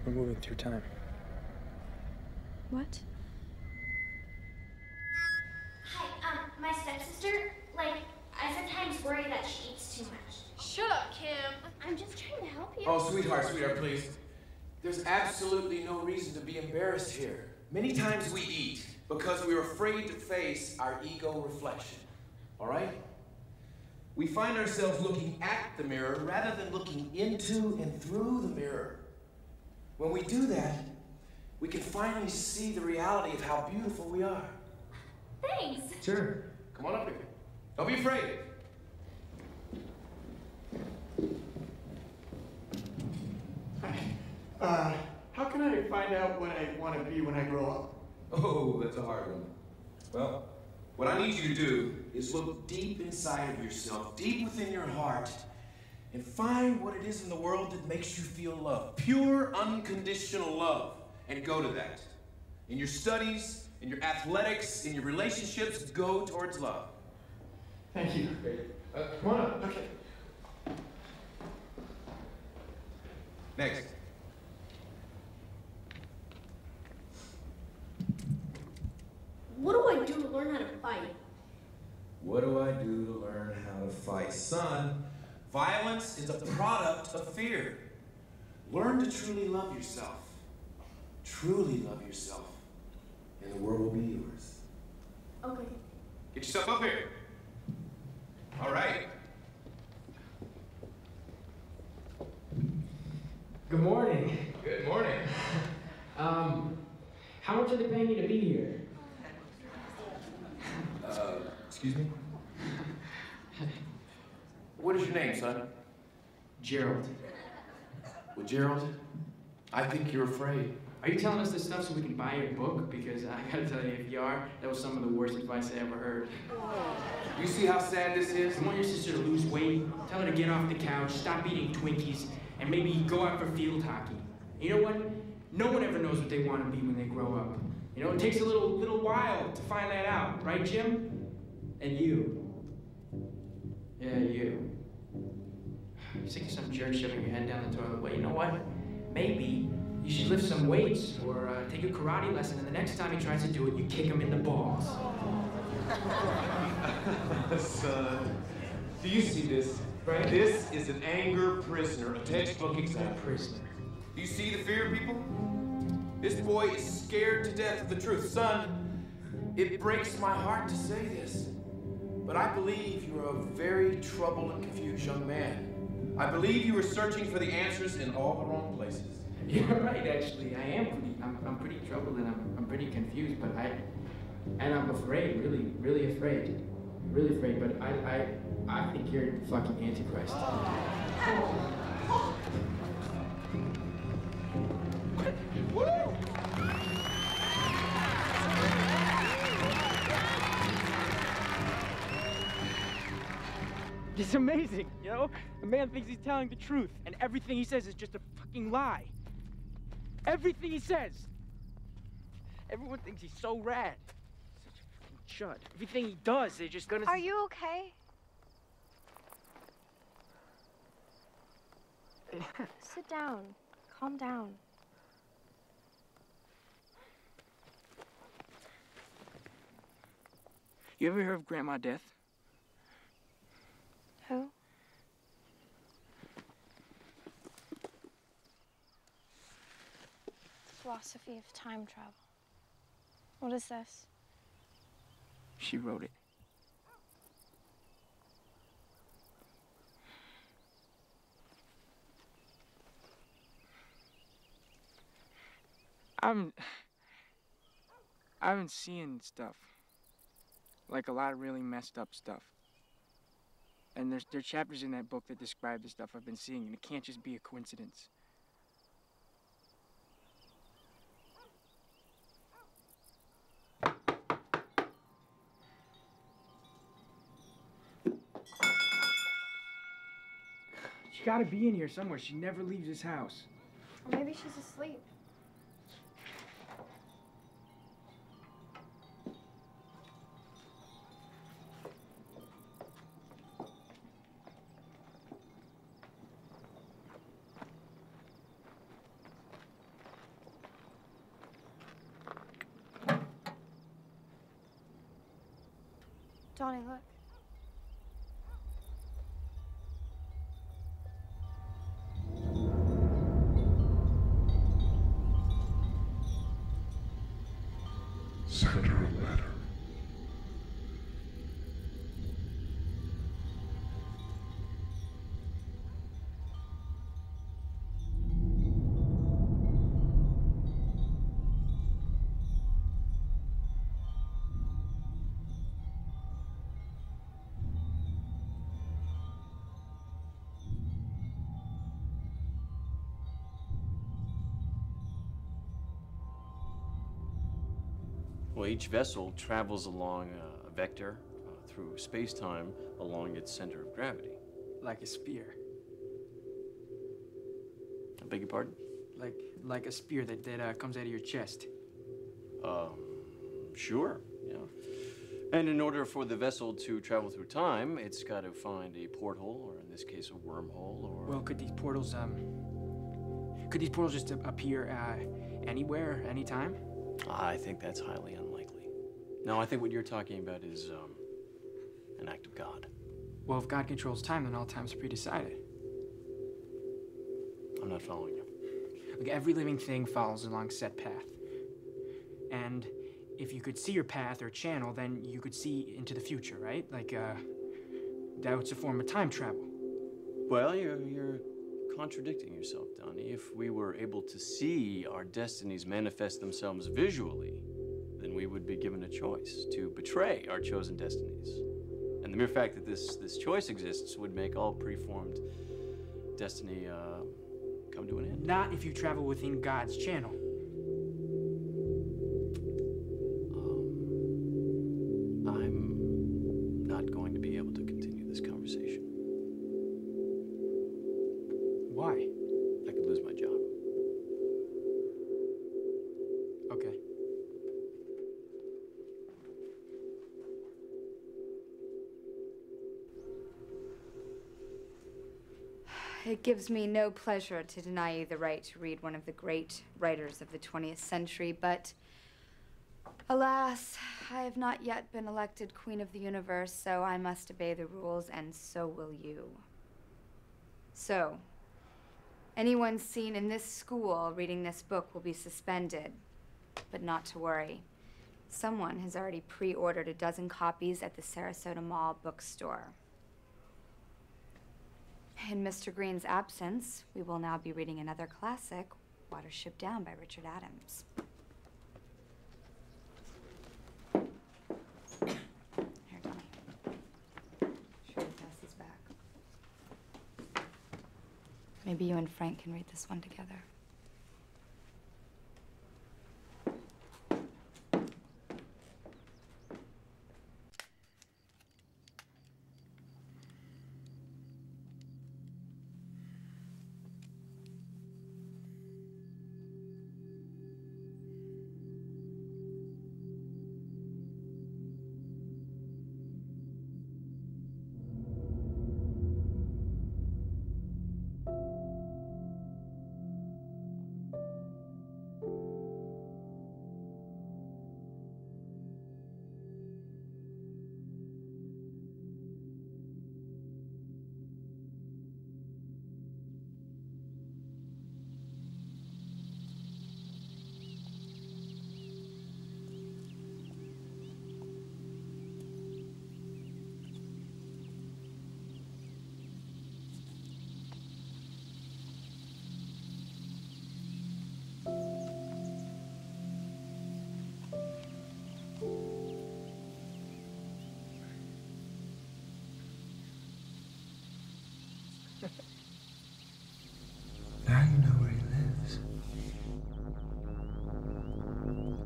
We're moving through time. What? Hi, my stepsister, like, I sometimes worry that she eats too much. Shut up, Kim. I'm just trying to help you. Oh, sweetheart, sweetheart, please. There's absolutely no reason to be embarrassed here. Many times we eat because we're afraid to face our ego reflection, all right? We find ourselves looking at the mirror rather than looking into and through the mirror. When we do that, we can finally see the reality of how beautiful we are. Thanks. Sure. Come on up here. Don't be afraid. Hi. How can I find out what I want to be when I grow up? Oh, that's a hard one. Well, what I need you to do is look deep inside of yourself, deep within your heart, and find what it is in the world that makes you feel love. Pure, unconditional love. And go to that. In your studies, in your athletics, in your relationships, go towards love. Thank you. Come on up. Okay. Next. What do I do to learn how to fight? What do I do to learn how to fight? Son, violence is a product of fear. Learn to truly love yourself. Truly love yourself, and the world will be yours. Okay. Get yourself up here. All right. Good morning. Good morning. How much are they paying you to be here? Excuse me? What is your name, son? Gerald. Well, Gerald, I think you're afraid. Are you telling us this stuff so we can buy your book? Because I gotta tell you, if you are, that was some of the worst advice I ever heard. You see how sad this is? You want your sister to lose weight, tell her to get off the couch, stop eating Twinkies, and maybe go out for field hockey. You know what? No one ever knows what they want to be when they grow up. You know, it takes a little while to find that out, right, Jim? And you. Yeah, you. You're sick of some jerk shoving your head down the toilet. Well, you know what? Maybe you should lift some weights or take a karate lesson, and the next time he tries to do it, you kick him in the balls. Son, Do you see this? Right? This is an anger prisoner, a textbook exam prisoner. Do you see the fear, people? This boy is scared to death of the truth. Son, it breaks my heart to say this, but I believe you are a very troubled and confused young man. I believe you are searching for the answers in all the wrong places. You're right, actually. I am pretty, I'm pretty troubled and I'm pretty confused, but I'm afraid, really afraid. Really afraid, but I think you're fucking Antichrist. Oh. Woo! It's amazing, you know? The man thinks he's telling the truth, and everything he says is just a fucking lie. Everything he says. Everyone thinks he's so rad. Such a fucking chud. Everything he does, they're just gonna... Are you okay? Sit down. Calm down. You ever heard of Grandma Death? Who? Philosophy of Time Travel. What is this? She wrote it. I've been seeing stuff. Like a lot of really messed up stuff. And there are chapters in that book that describe the stuff I've been seeing, and it can't just be a coincidence. She's gotta be in here somewhere. She never leaves this house. Or maybe she's asleep. Donnie, look. Send her a letter. Well, each vessel travels along a vector through space-time along its center of gravity. Like a spear. I beg your pardon? Like a spear that comes out of your chest. Sure, yeah. And in order for the vessel to travel through time, it's got to find a porthole, or in this case, a wormhole, or... Well, could these portals just appear anywhere, anytime? I think that's highly unlikely. No, I think what you're talking about is an act of God. Well, if God controls time, then all time's predecided. I'm not following you. Look, every living thing follows along set path. And if you could see your path or channel, then you could see into the future, right? Like, that's a form of time travel. Well, you're contradicting yourself, Donnie. If we were able to see our destinies manifest themselves visually, then we would be given a choice to betray our chosen destinies. And the mere fact that this choice exists would make all preformed destiny come to an end. Not if you travel within God's channel. I'm not going to be able to continue this conversation. Why? I could lose my job. Okay. It gives me no pleasure to deny you the right to read one of the great writers of the 20th century, but Alas, I have not yet been elected queen of the universe, so I must obey the rules, and so will you. So, anyone seen in this school reading this book will be suspended, but not to worry. Someone has already pre-ordered a dozen copies at the Sarasota Mall bookstore. In Mr. Greene's absence, we will now be reading another classic, Watership Down by Richard Adams. Maybe you and Frank can read this one together.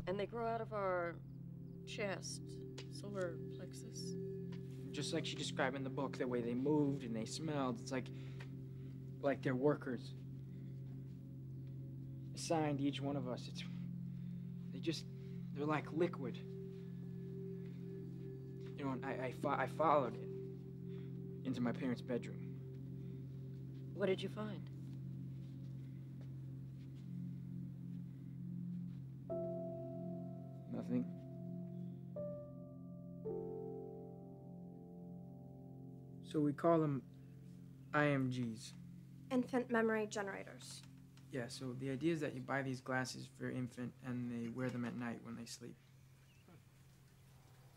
And they grow out of our chest, solar plexus. Just like she described in the book, the way they moved and they smelled. It's like they're workers. Assigned to each one of us. They're like liquid. You know, and I followed it into my parents' bedroom. What did you find? Nothing. So we call them IMGs. Infant memory generators. Yeah, so the idea is that you buy these glasses for infant and they wear them at night when they sleep.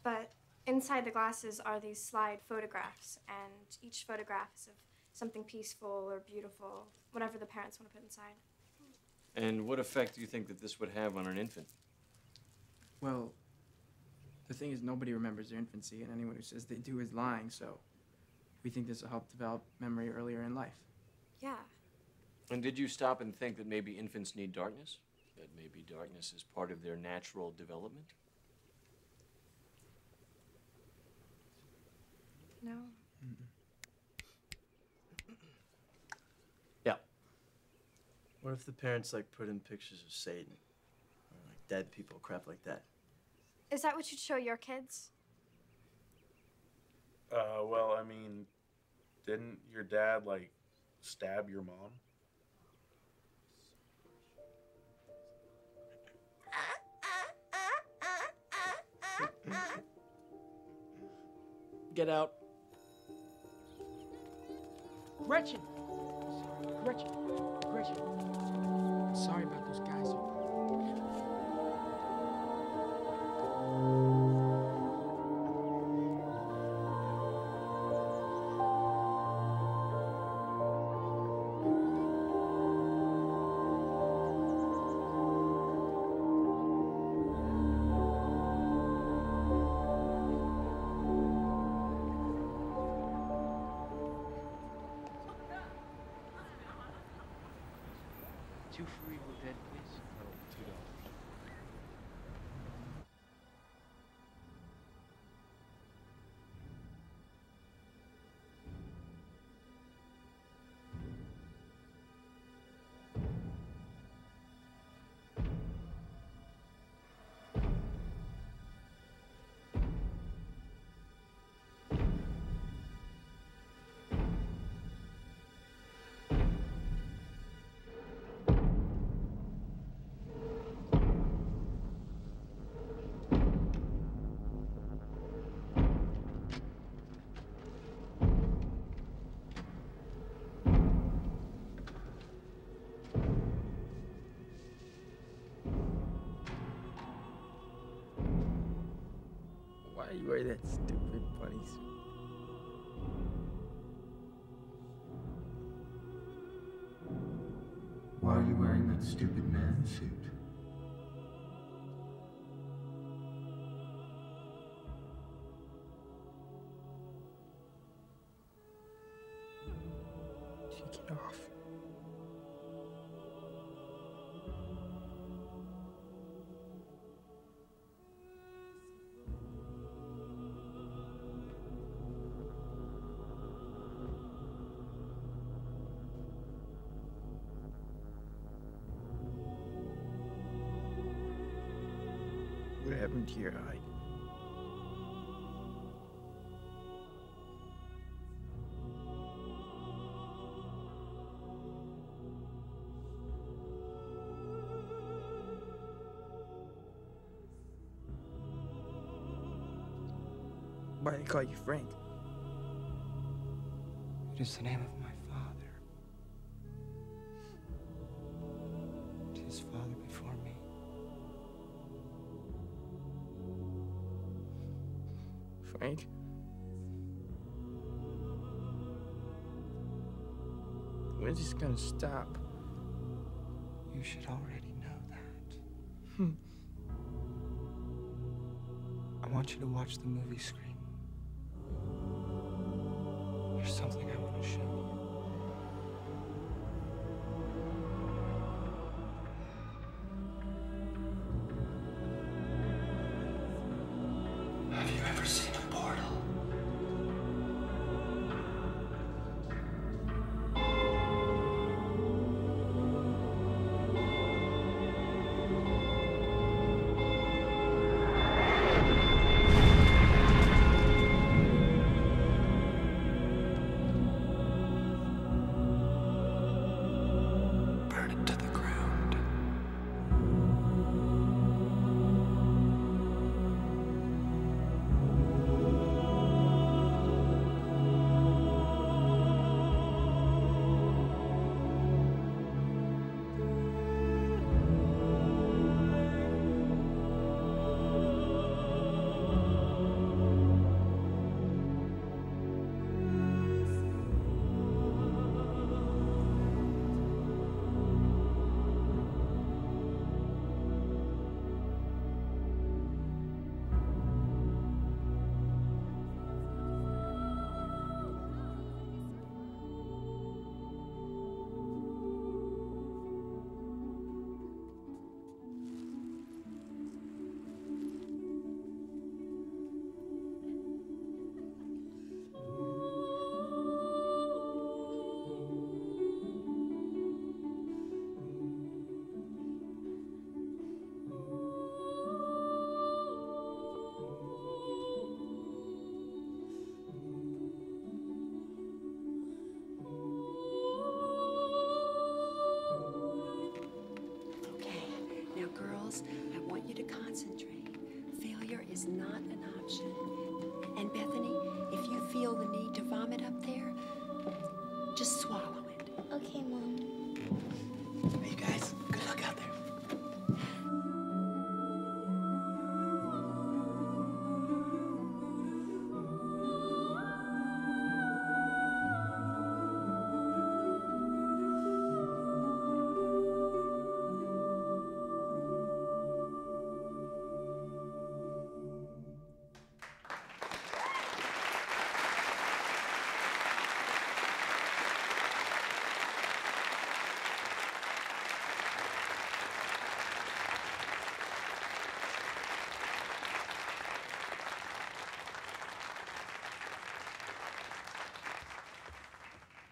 But inside the glasses are these slide photographs, and each photograph is of something peaceful or beautiful, whatever the parents want to put inside. And what effect do you think that this would have on an infant? Well, the thing is, nobody remembers their infancy, and anyone who says they do is lying, so we think this will help develop memory earlier in life. Yeah. And did you stop and think that maybe infants need darkness? That maybe darkness is part of their natural development? No. Mm-mm. Yeah. What if the parents, like, put in pictures of Satan? Dead people, crap like that. Is that what you'd show your kids? Well, I mean, didn't your dad, like, stab your mom? Get out. Gretchen! Gretchen! Gretchen! Sorry about those guys. you wear that stupid bunny suit? Why are you wearing that stupid man suit? Take it off. What happened to your eye? Why do they call you Frank? It is the name of my father. His father before me. Frank? We're just gonna stop. You should already know that. I want you to watch the movie Scream. There's something I want to show you. Have you ever seen a portal? Is not an option. And Bethany, if you feel the need to vomit up there, just swallow it. Okay, Mom. Hey, you guys, good luck out there.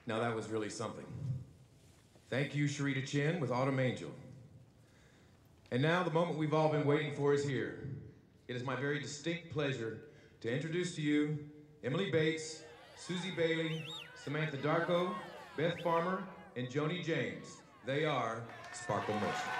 Now that was really something. Thank you, Sharita Chin with Autumn Angel. And now the moment we've all been waiting for is here. It is my very distinct pleasure to introduce to you Emily Bates, Susie Bailey, Samantha Darko, Beth Farmer, and Joni James. They are Sparkle Motion.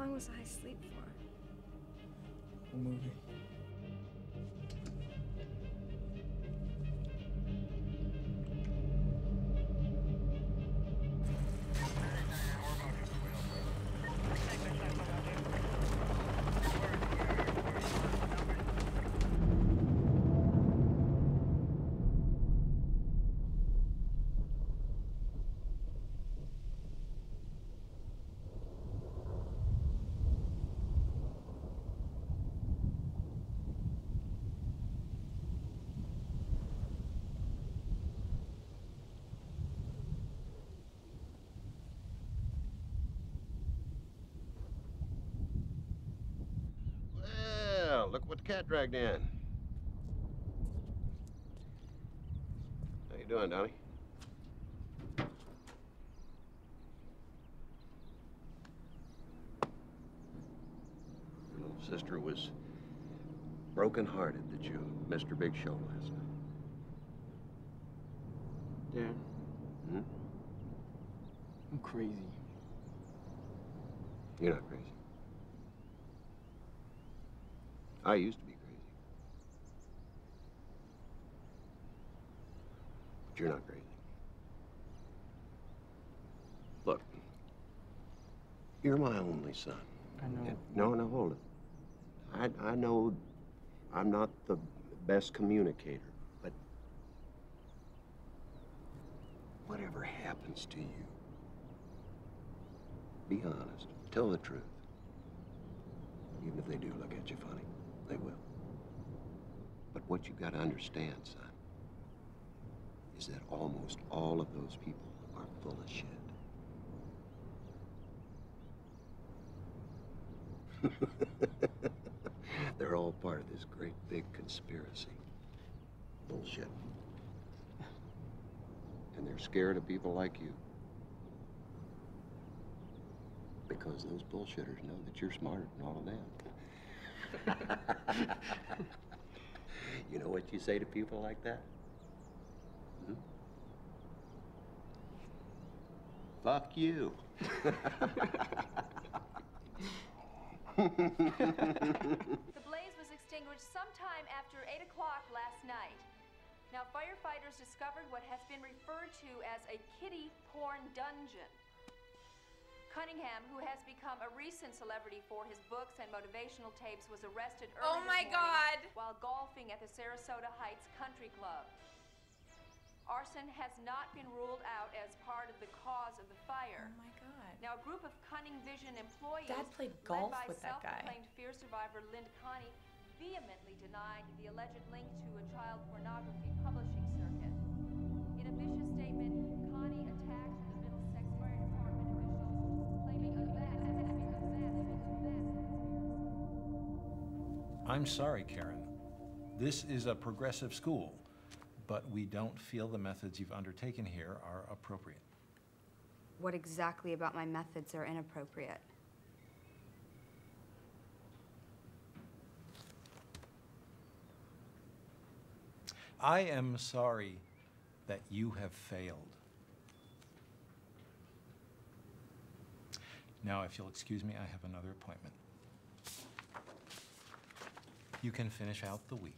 long was I asleep for? A movie. Look what the cat dragged in. How you doing, Donnie? Your little sister was broken-hearted that you missed her big show last night. Dad? Hmm? I'm crazy. You're not crazy. I used to be crazy. But you're not crazy. Look, you're my only son. I know. And, no, hold it. I know I'm not the best communicator, but whatever happens to you, be honest, tell the truth. Even if they do look at you funny. They will. But what you've got to understand, son, is that almost all of those people are full of shit. They're all part of this great big conspiracy. Bullshit. And they're scared of people like you. Because those bullshitters know that you're smarter than all of them. You know what you say to people like that? Hmm? Fuck you. The blaze was extinguished sometime after 8 o'clock last night. Now, firefighters discovered what has been referred to as a kiddie porn dungeon. Cunningham, who has become a recent celebrity for his books and motivational tapes, was arrested earlier while golfing at the Sarasota Heights Country Club. Arson has not been ruled out as part of the cause of the fire. Oh my God. Now, a group of Cunning Vision employees led by self-proclaimed fear survivor Lynn Connie vehemently denied the alleged link to a child pornography publishing circuit. In a vicious statement, Connie attacked the Middlesex Ridge Department officials. I'm sorry, Karen. This is a progressive school, but we don't feel the methods you've undertaken here are appropriate. What exactly about my methods are inappropriate? I am sorry that you have failed. Now, if you'll excuse me, I have another appointment. You can finish out the week.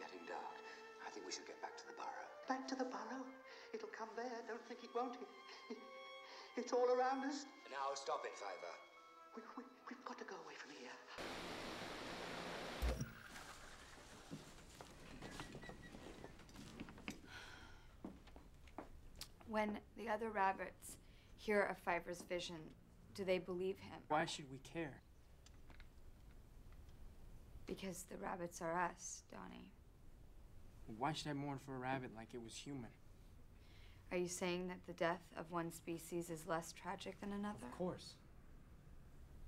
getting dark. I think we should get back to the burrow. Back to the burrow? It'll come there. Don't think it won't. It's all around us. Now stop it, Fiver. We've got to go away from here. When the other rabbits hear of Fiver's vision, do they believe him? Why should we care? Because the rabbits are us, Donnie. Why should I mourn for a rabbit like it was human? Are you saying that the death of one species is less tragic than another? Of course.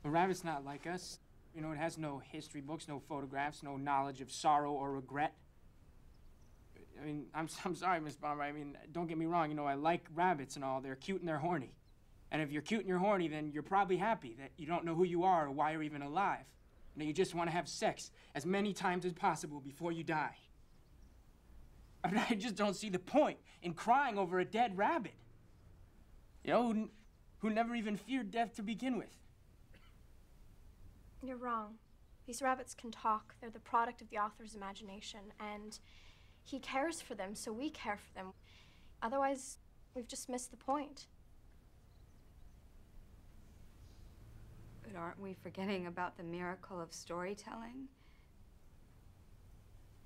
A rabbit's not like us. You know, it has no history books, no photographs, no knowledge of sorrow or regret. I mean, I'm sorry, Miss Bomber. I mean, don't get me wrong. You know, I like rabbits and all. They're cute and they're horny. And if you're cute and you're horny, then you're probably happy that you don't know who you are or why you're even alive. You know, you just want to have sex as many times as possible before you die. I mean, I just don't see the point in crying over a dead rabbit. You know, who never even feared death to begin with. You're wrong. These rabbits can talk. They're the product of the author's imagination, and he cares for them, so we care for them. Otherwise, we've just missed the point. But aren't we forgetting about the miracle of storytelling?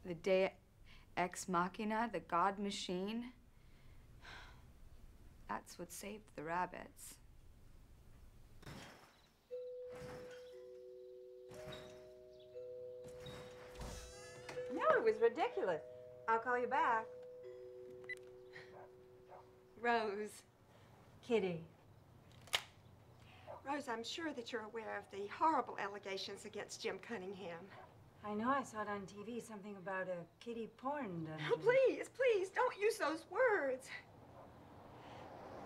The Deus Ex Machina, the God machine? That's what saved the rabbits. No, it was ridiculous. I'll call you back. Rose. Kitty. Rose, I'm sure that you're aware of the horrible allegations against Jim Cunningham. I know, I saw it on TV, something about a kitty porn dungeon. Oh, please, please, don't use those words.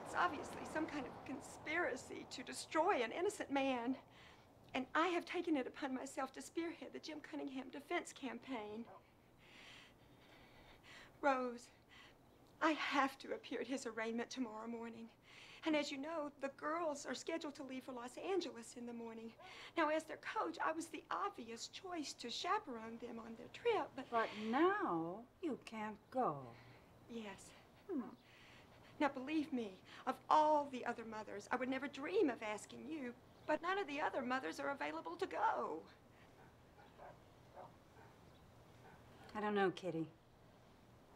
It's obviously some kind of conspiracy to destroy an innocent man. And I have taken it upon myself to spearhead the Jim Cunningham defense campaign. Rose, I have to appear at his arraignment tomorrow morning. And as you know, the girls are scheduled to leave for Los Angeles in the morning. Now, as their coach, I was the obvious choice to chaperone them on their trip, but... But now you can't go. Yes. Hmm. Now, believe me, of all the other mothers, I would never dream of asking you, but none of the other mothers are available to go. I don't know, Kitty.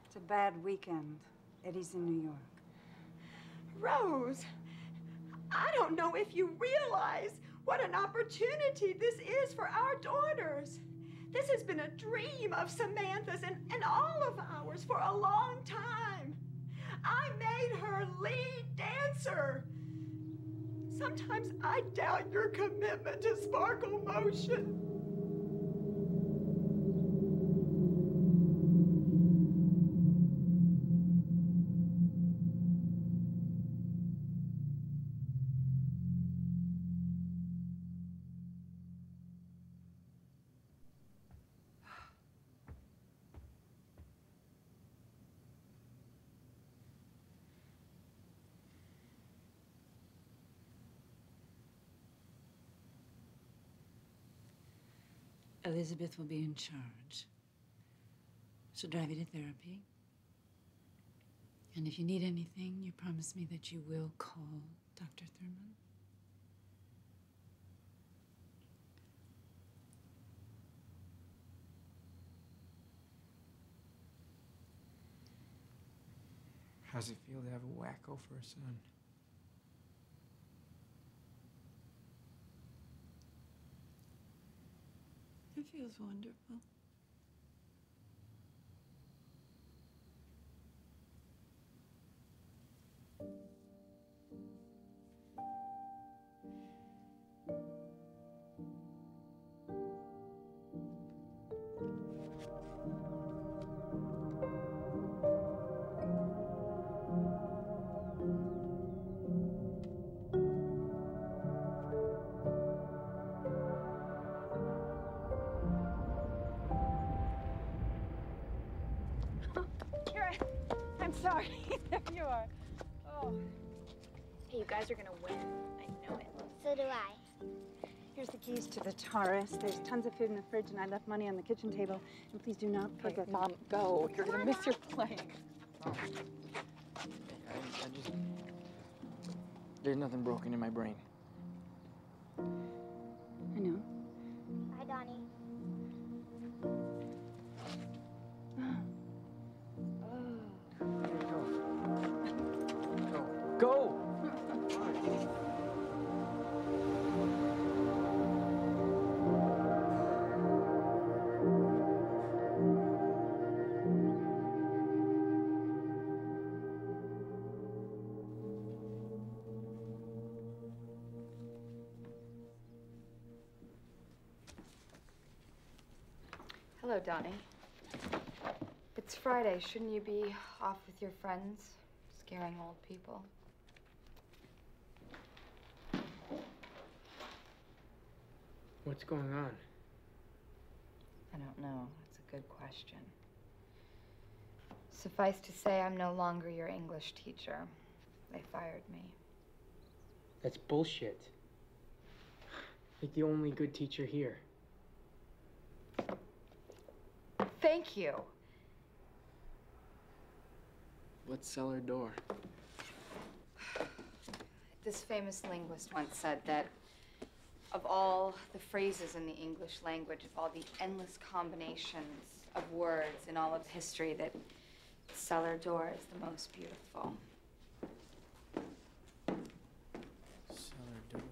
It's a bad weekend. Eddie's in New York. Rose, I don't know if you realize what an opportunity this is for our daughters. This has been a dream of Samantha's and all of ours for a long time. I made her lead dancer. Sometimes I doubt your commitment to Sparkle Motion. Elizabeth will be in charge. She'll drive you to therapy. And if you need anything, you promise me that you will call Dr. Thurman. How's it feel to have a wacko for a son? It feels wonderful. You guys are gonna win. I know it. So do I. Here's the keys to the Taurus. There's tons of food in the fridge, and I left money on the kitchen table. And please do not forget. Mom, go. You're going to miss your plane. Mom. I just... There's nothing broken in my brain. I know. Bye, Donnie. Go! Hello, Donnie. It's Friday. Shouldn't you be off with your friends, scaring old people? What's going on? I don't know. It's a good question. Suffice to say, I'm no longer your English teacher. They fired me. That's bullshit. You're the only good teacher here. Thank you. What's cellar door? This famous linguist once said that of all the phrases in the English language, of all the endless combinations of words in all of history, that cellar door is the most beautiful. Cellar door.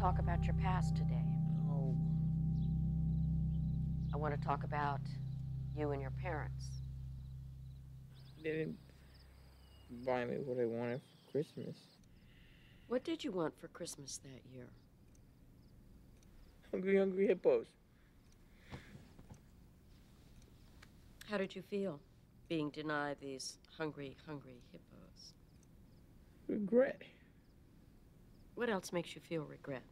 Talk about your past today. No. I want to talk about you and your parents. They didn't buy me what I wanted for Christmas. What did you want for Christmas that year? Hungry, hungry hippos. How did you feel being denied these hungry, hungry hippos? Regret. What else makes you feel regret?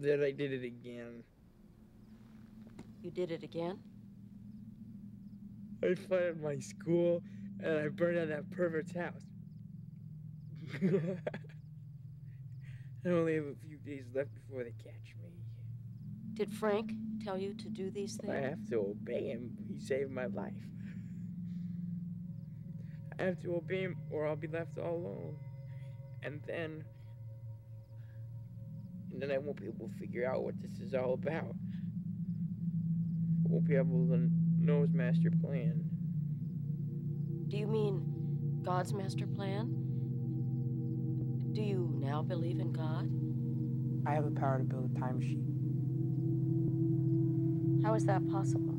That I did it again. You did it again? I fired my school and I burned down that pervert's house. I only have a few days left before they catch me. Did Frank tell you to do these things? I have to obey him. He saved my life. I have to obey him or I'll be left all alone. And then I won't be able to figure out what this is all about. I won't be able to know his master plan. Do you mean God's master plan? Do you now believe in God? I have the power to build a time machine. How is that possible?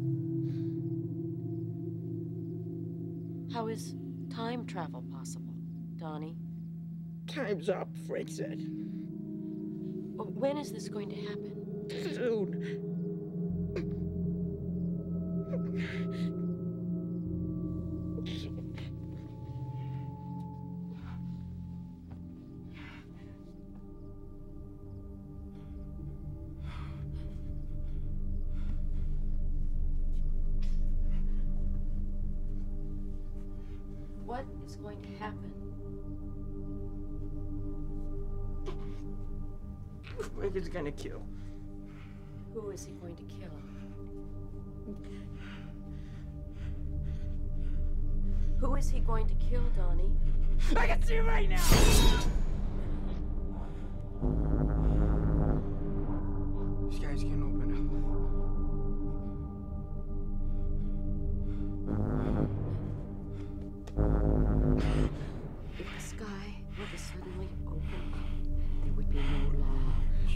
How is time travel possible, Donnie? Time's up, Frank said. When is this going to happen? Soon. What is going to happen? Frank is going to kill. Who is he going to kill? Who is he going to kill, Donnie? I can see him right now! These guys can't open up.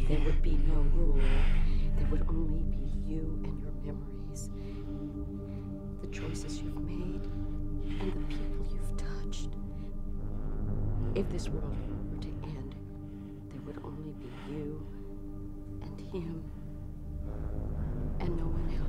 There would be no rule. There would only be you and your memories, the choices you've made, and the people you've touched. If this world were to end, there would only be you and him and no one else.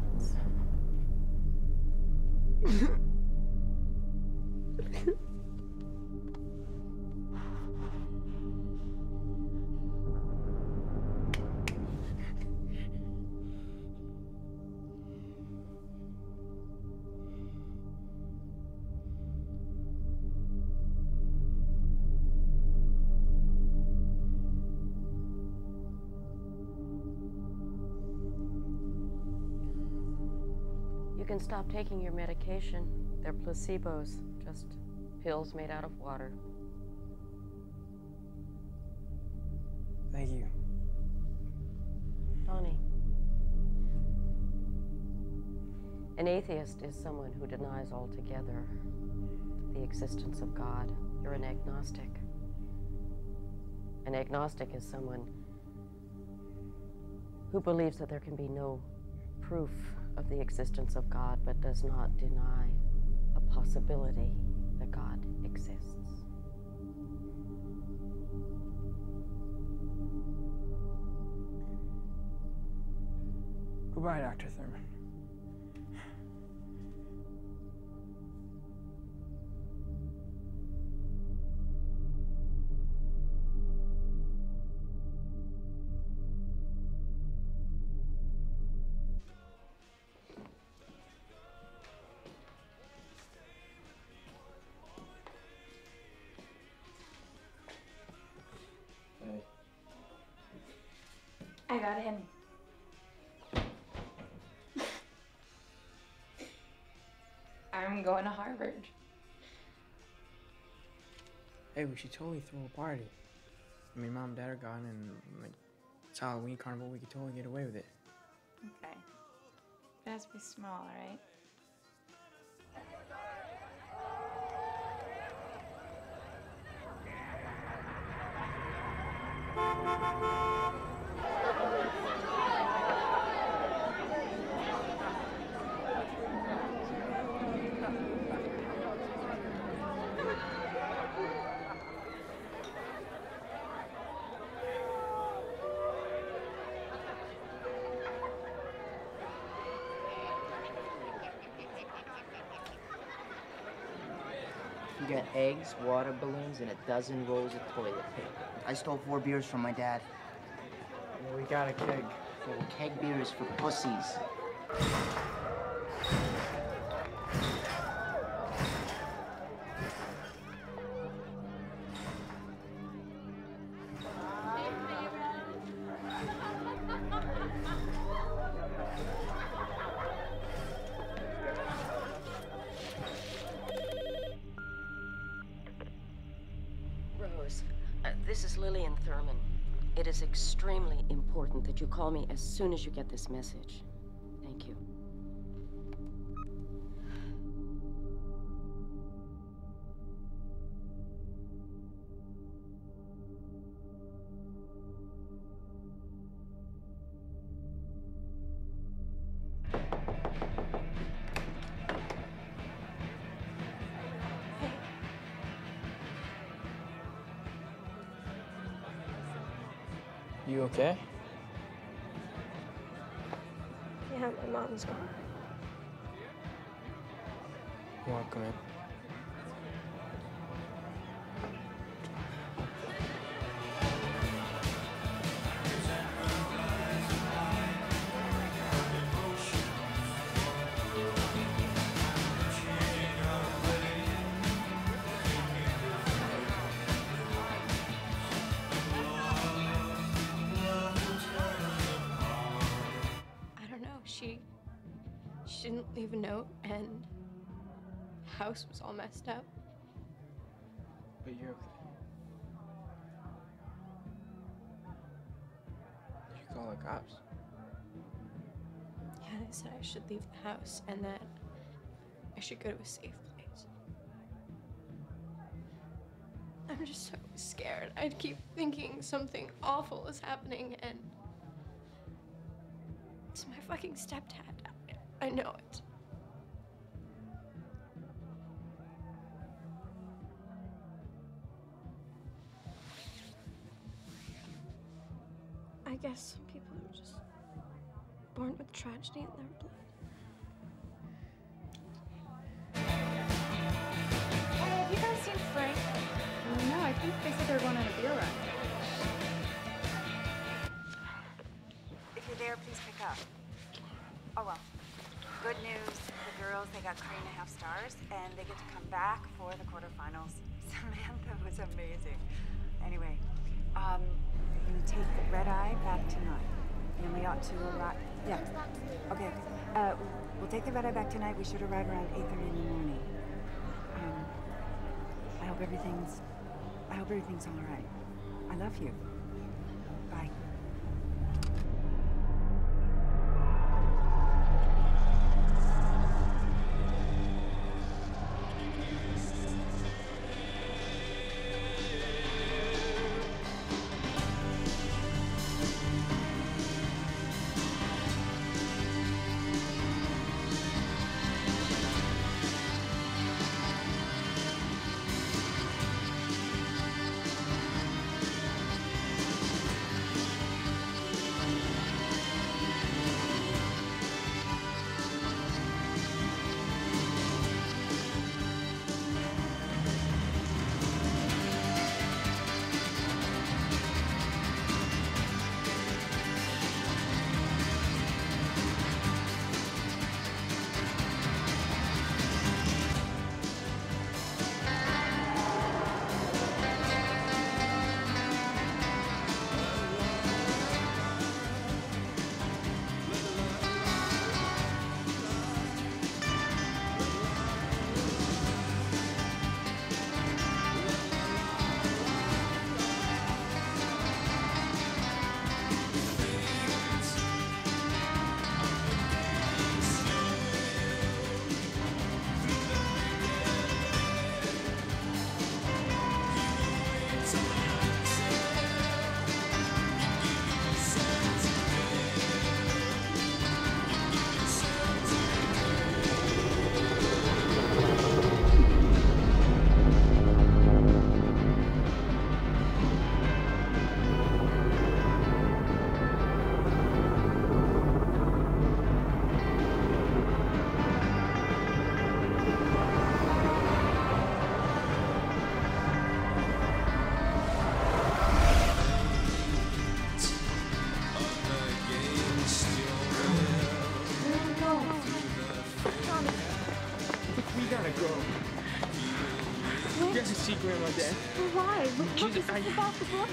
You can stop taking your medication. They're placebos, just pills made out of water. Thank you. Donnie. An atheist is someone who denies altogether the existence of God. You're an agnostic. An agnostic is someone who believes that there can be no proof of the existence of God, but does not deny a possibility that God exists. Goodbye, Dr. Thurman. I got him. I'm going to Harvard. Hey, we should totally throw a party. I mean, Mom and Dad are gone, and like, it's Halloween carnival. We could totally get away with it. Okay. It has to be small, right? You got eggs, water balloons, and 12 rolls of toilet paper. I stole 4 beers from my dad. Well, we got a keg. Well, keg beer is for pussies. You call me as soon as you get this message. Thank you. You okay? Mom's gone. Welcome in. Leave a note, and the house was all messed up. But you're okay. Did you call the cops? Yeah, they said I should leave the house and that I should go to a safe place. I'm were just so scared. I'd keep thinking something awful is happening, and it's my fucking stepdad. I know it. I guess some people are just born with tragedy in their blood. Have you guys seen Frank? No, I think they said they were going on a beer run. If you're there, please pick up. Oh, well. Good news, the girls, they got 3.5 stars, and they get to come back for the quarterfinals. Samantha was amazing. Anyway, we're going to take the red eye back tonight. And we ought to arrive. Yeah. Okay. We'll take the red eye back tonight. We should arrive around 8:30 in the morning. I hope everything's all right. I love you. Bye.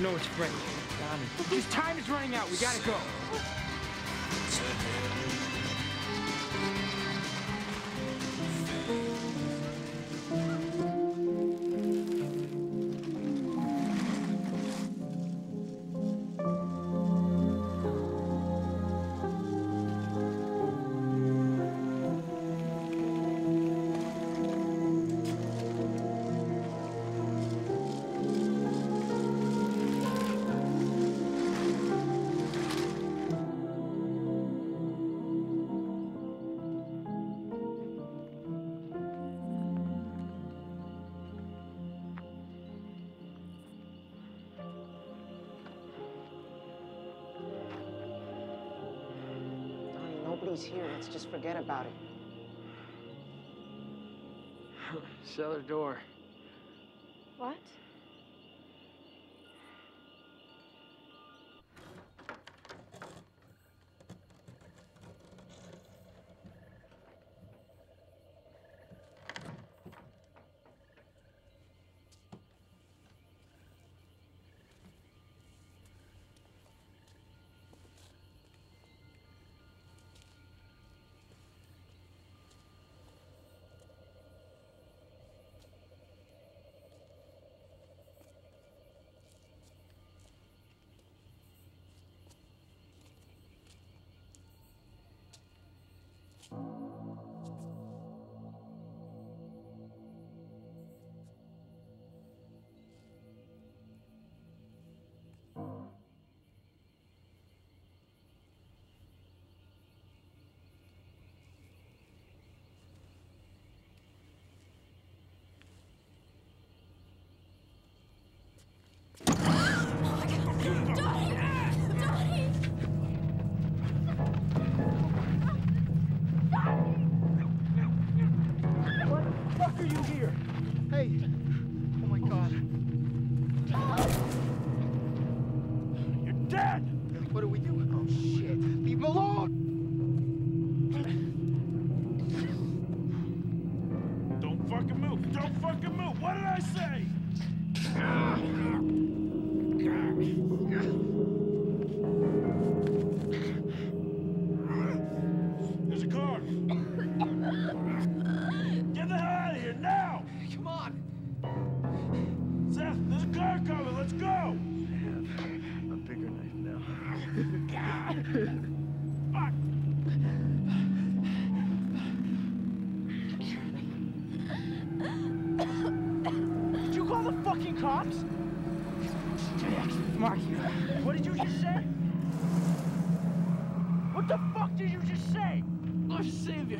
No, it's Frank. His time is running out. We gotta go. Here, let's just forget about it. Cellar door. What? Hey! Oh my God. You're dead! What do we do? Oh shit! Leave him alone! Don't fucking move! Don't fucking move! What did I say? There's a car! Get the hell out of here now! Come on! Seth, there's a car coming! Let's go! I have a bigger knife now. Fuck! Did you call the fucking cops? Mark, what did you just say? What the fuck did you just say? Our savior.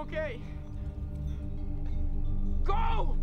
Okay. Go!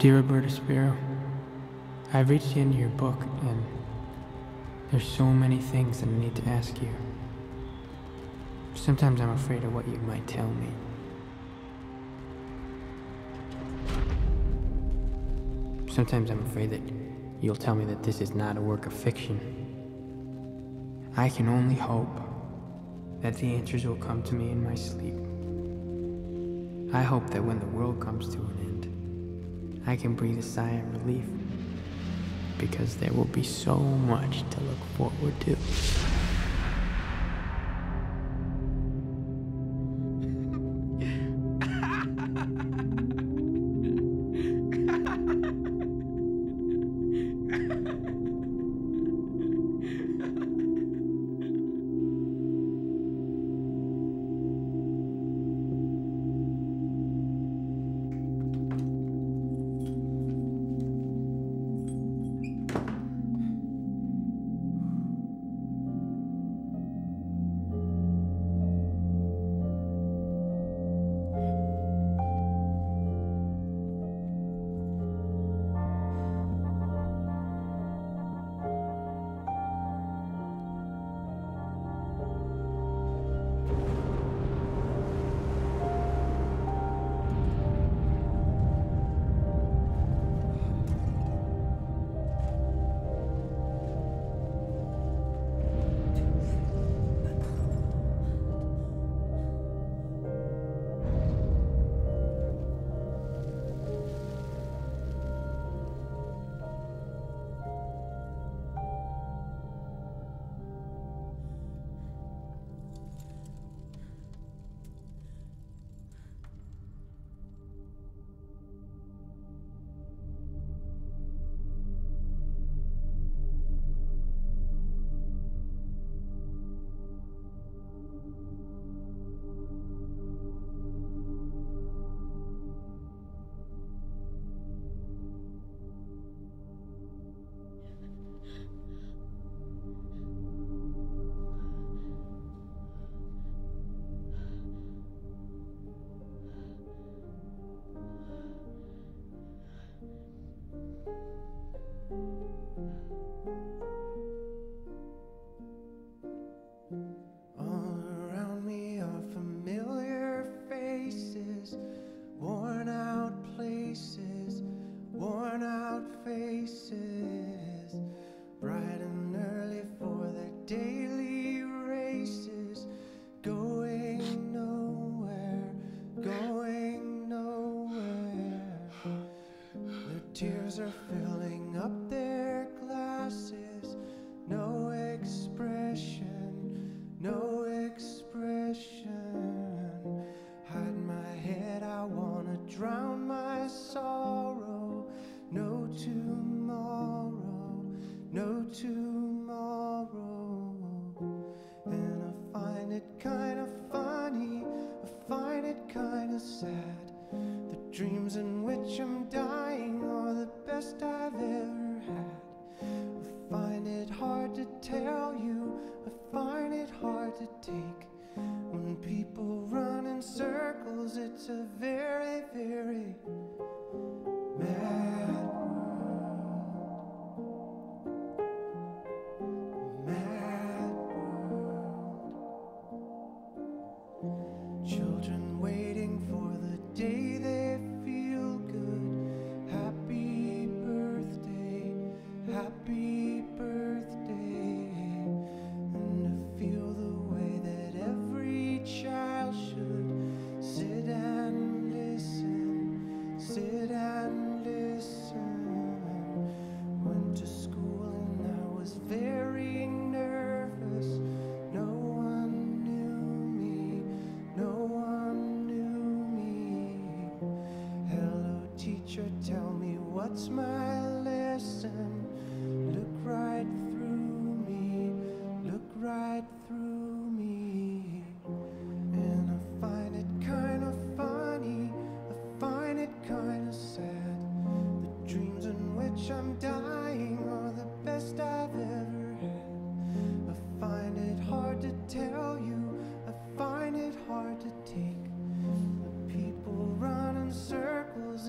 Dear Roberta Sparrow, I've reached the end of your book, and there's so many things that I need to ask you. Sometimes I'm afraid of what you might tell me. Sometimes I'm afraid that you'll tell me that this is not a work of fiction. I can only hope that the answers will come to me in my sleep. I hope that when the world comes to an end, I can breathe a sigh of relief, because there will be so much to look forward to.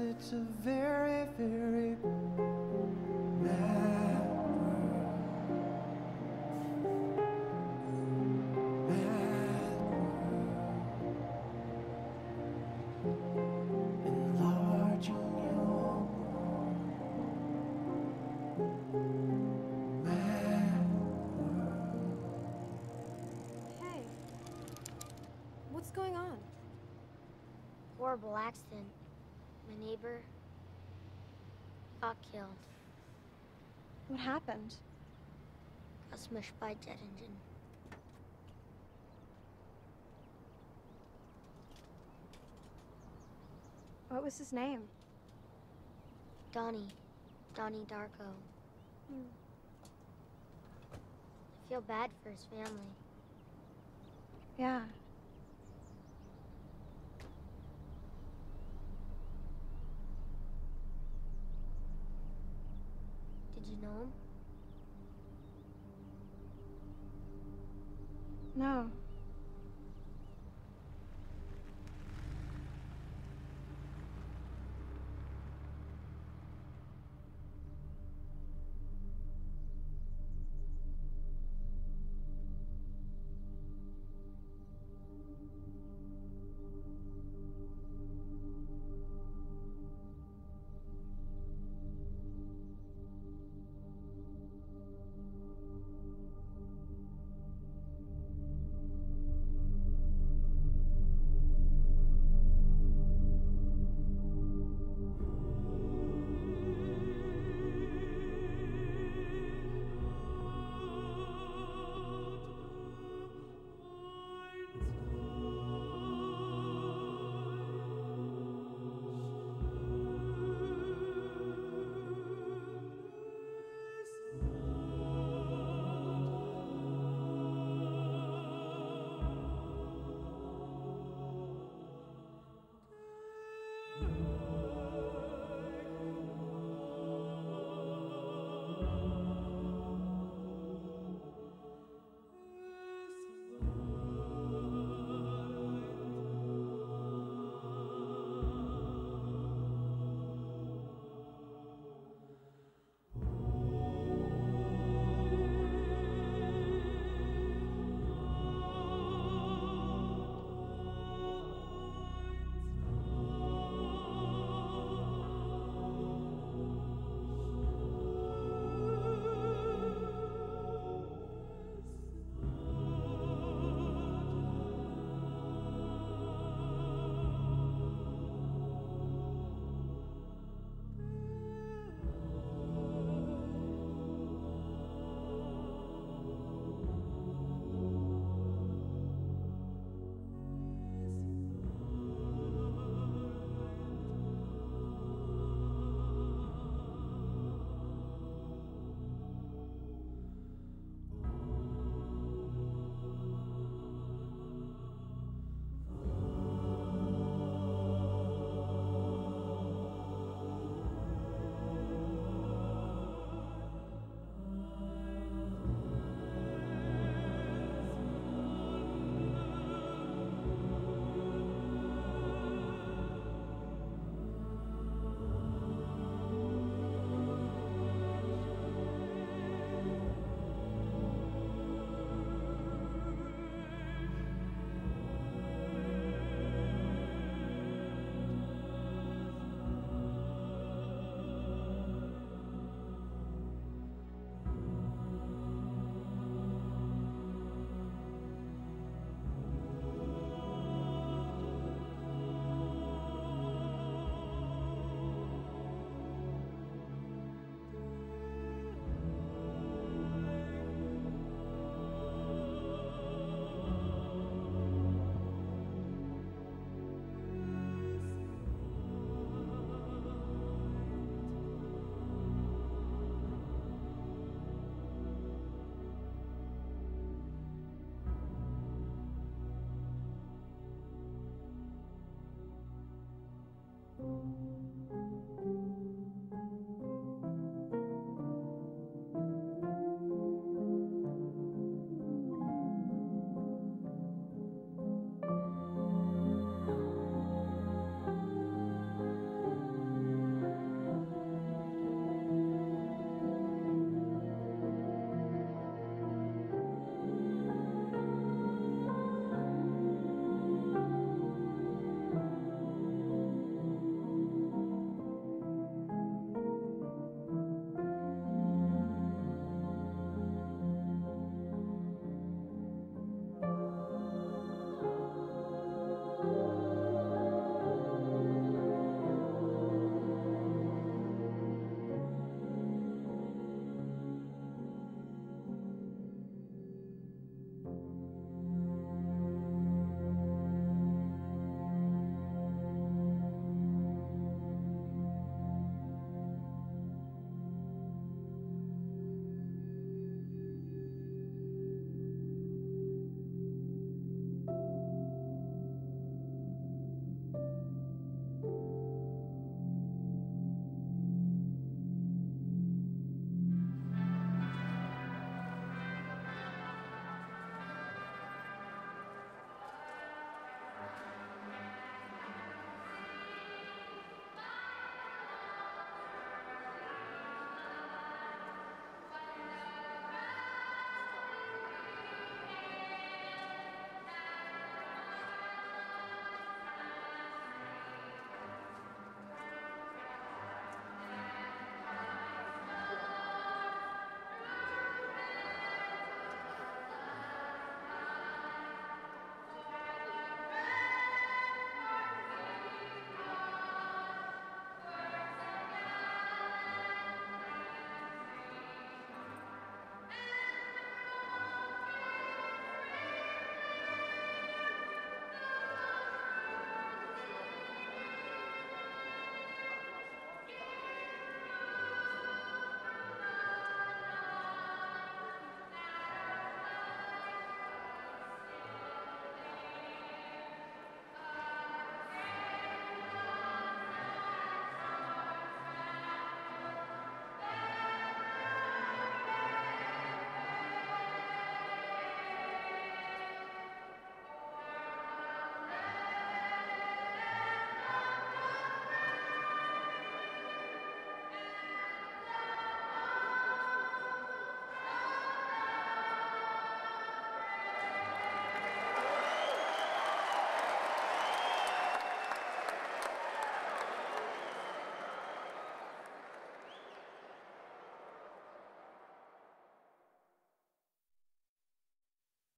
It's a very, very Hey, what's going on? Horrible accident. My neighbor got killed. What happened? Got smushed by a jet engine. What was his name? Donnie Darko. Hmm. I feel bad for his family. Yeah. Did you know him? No.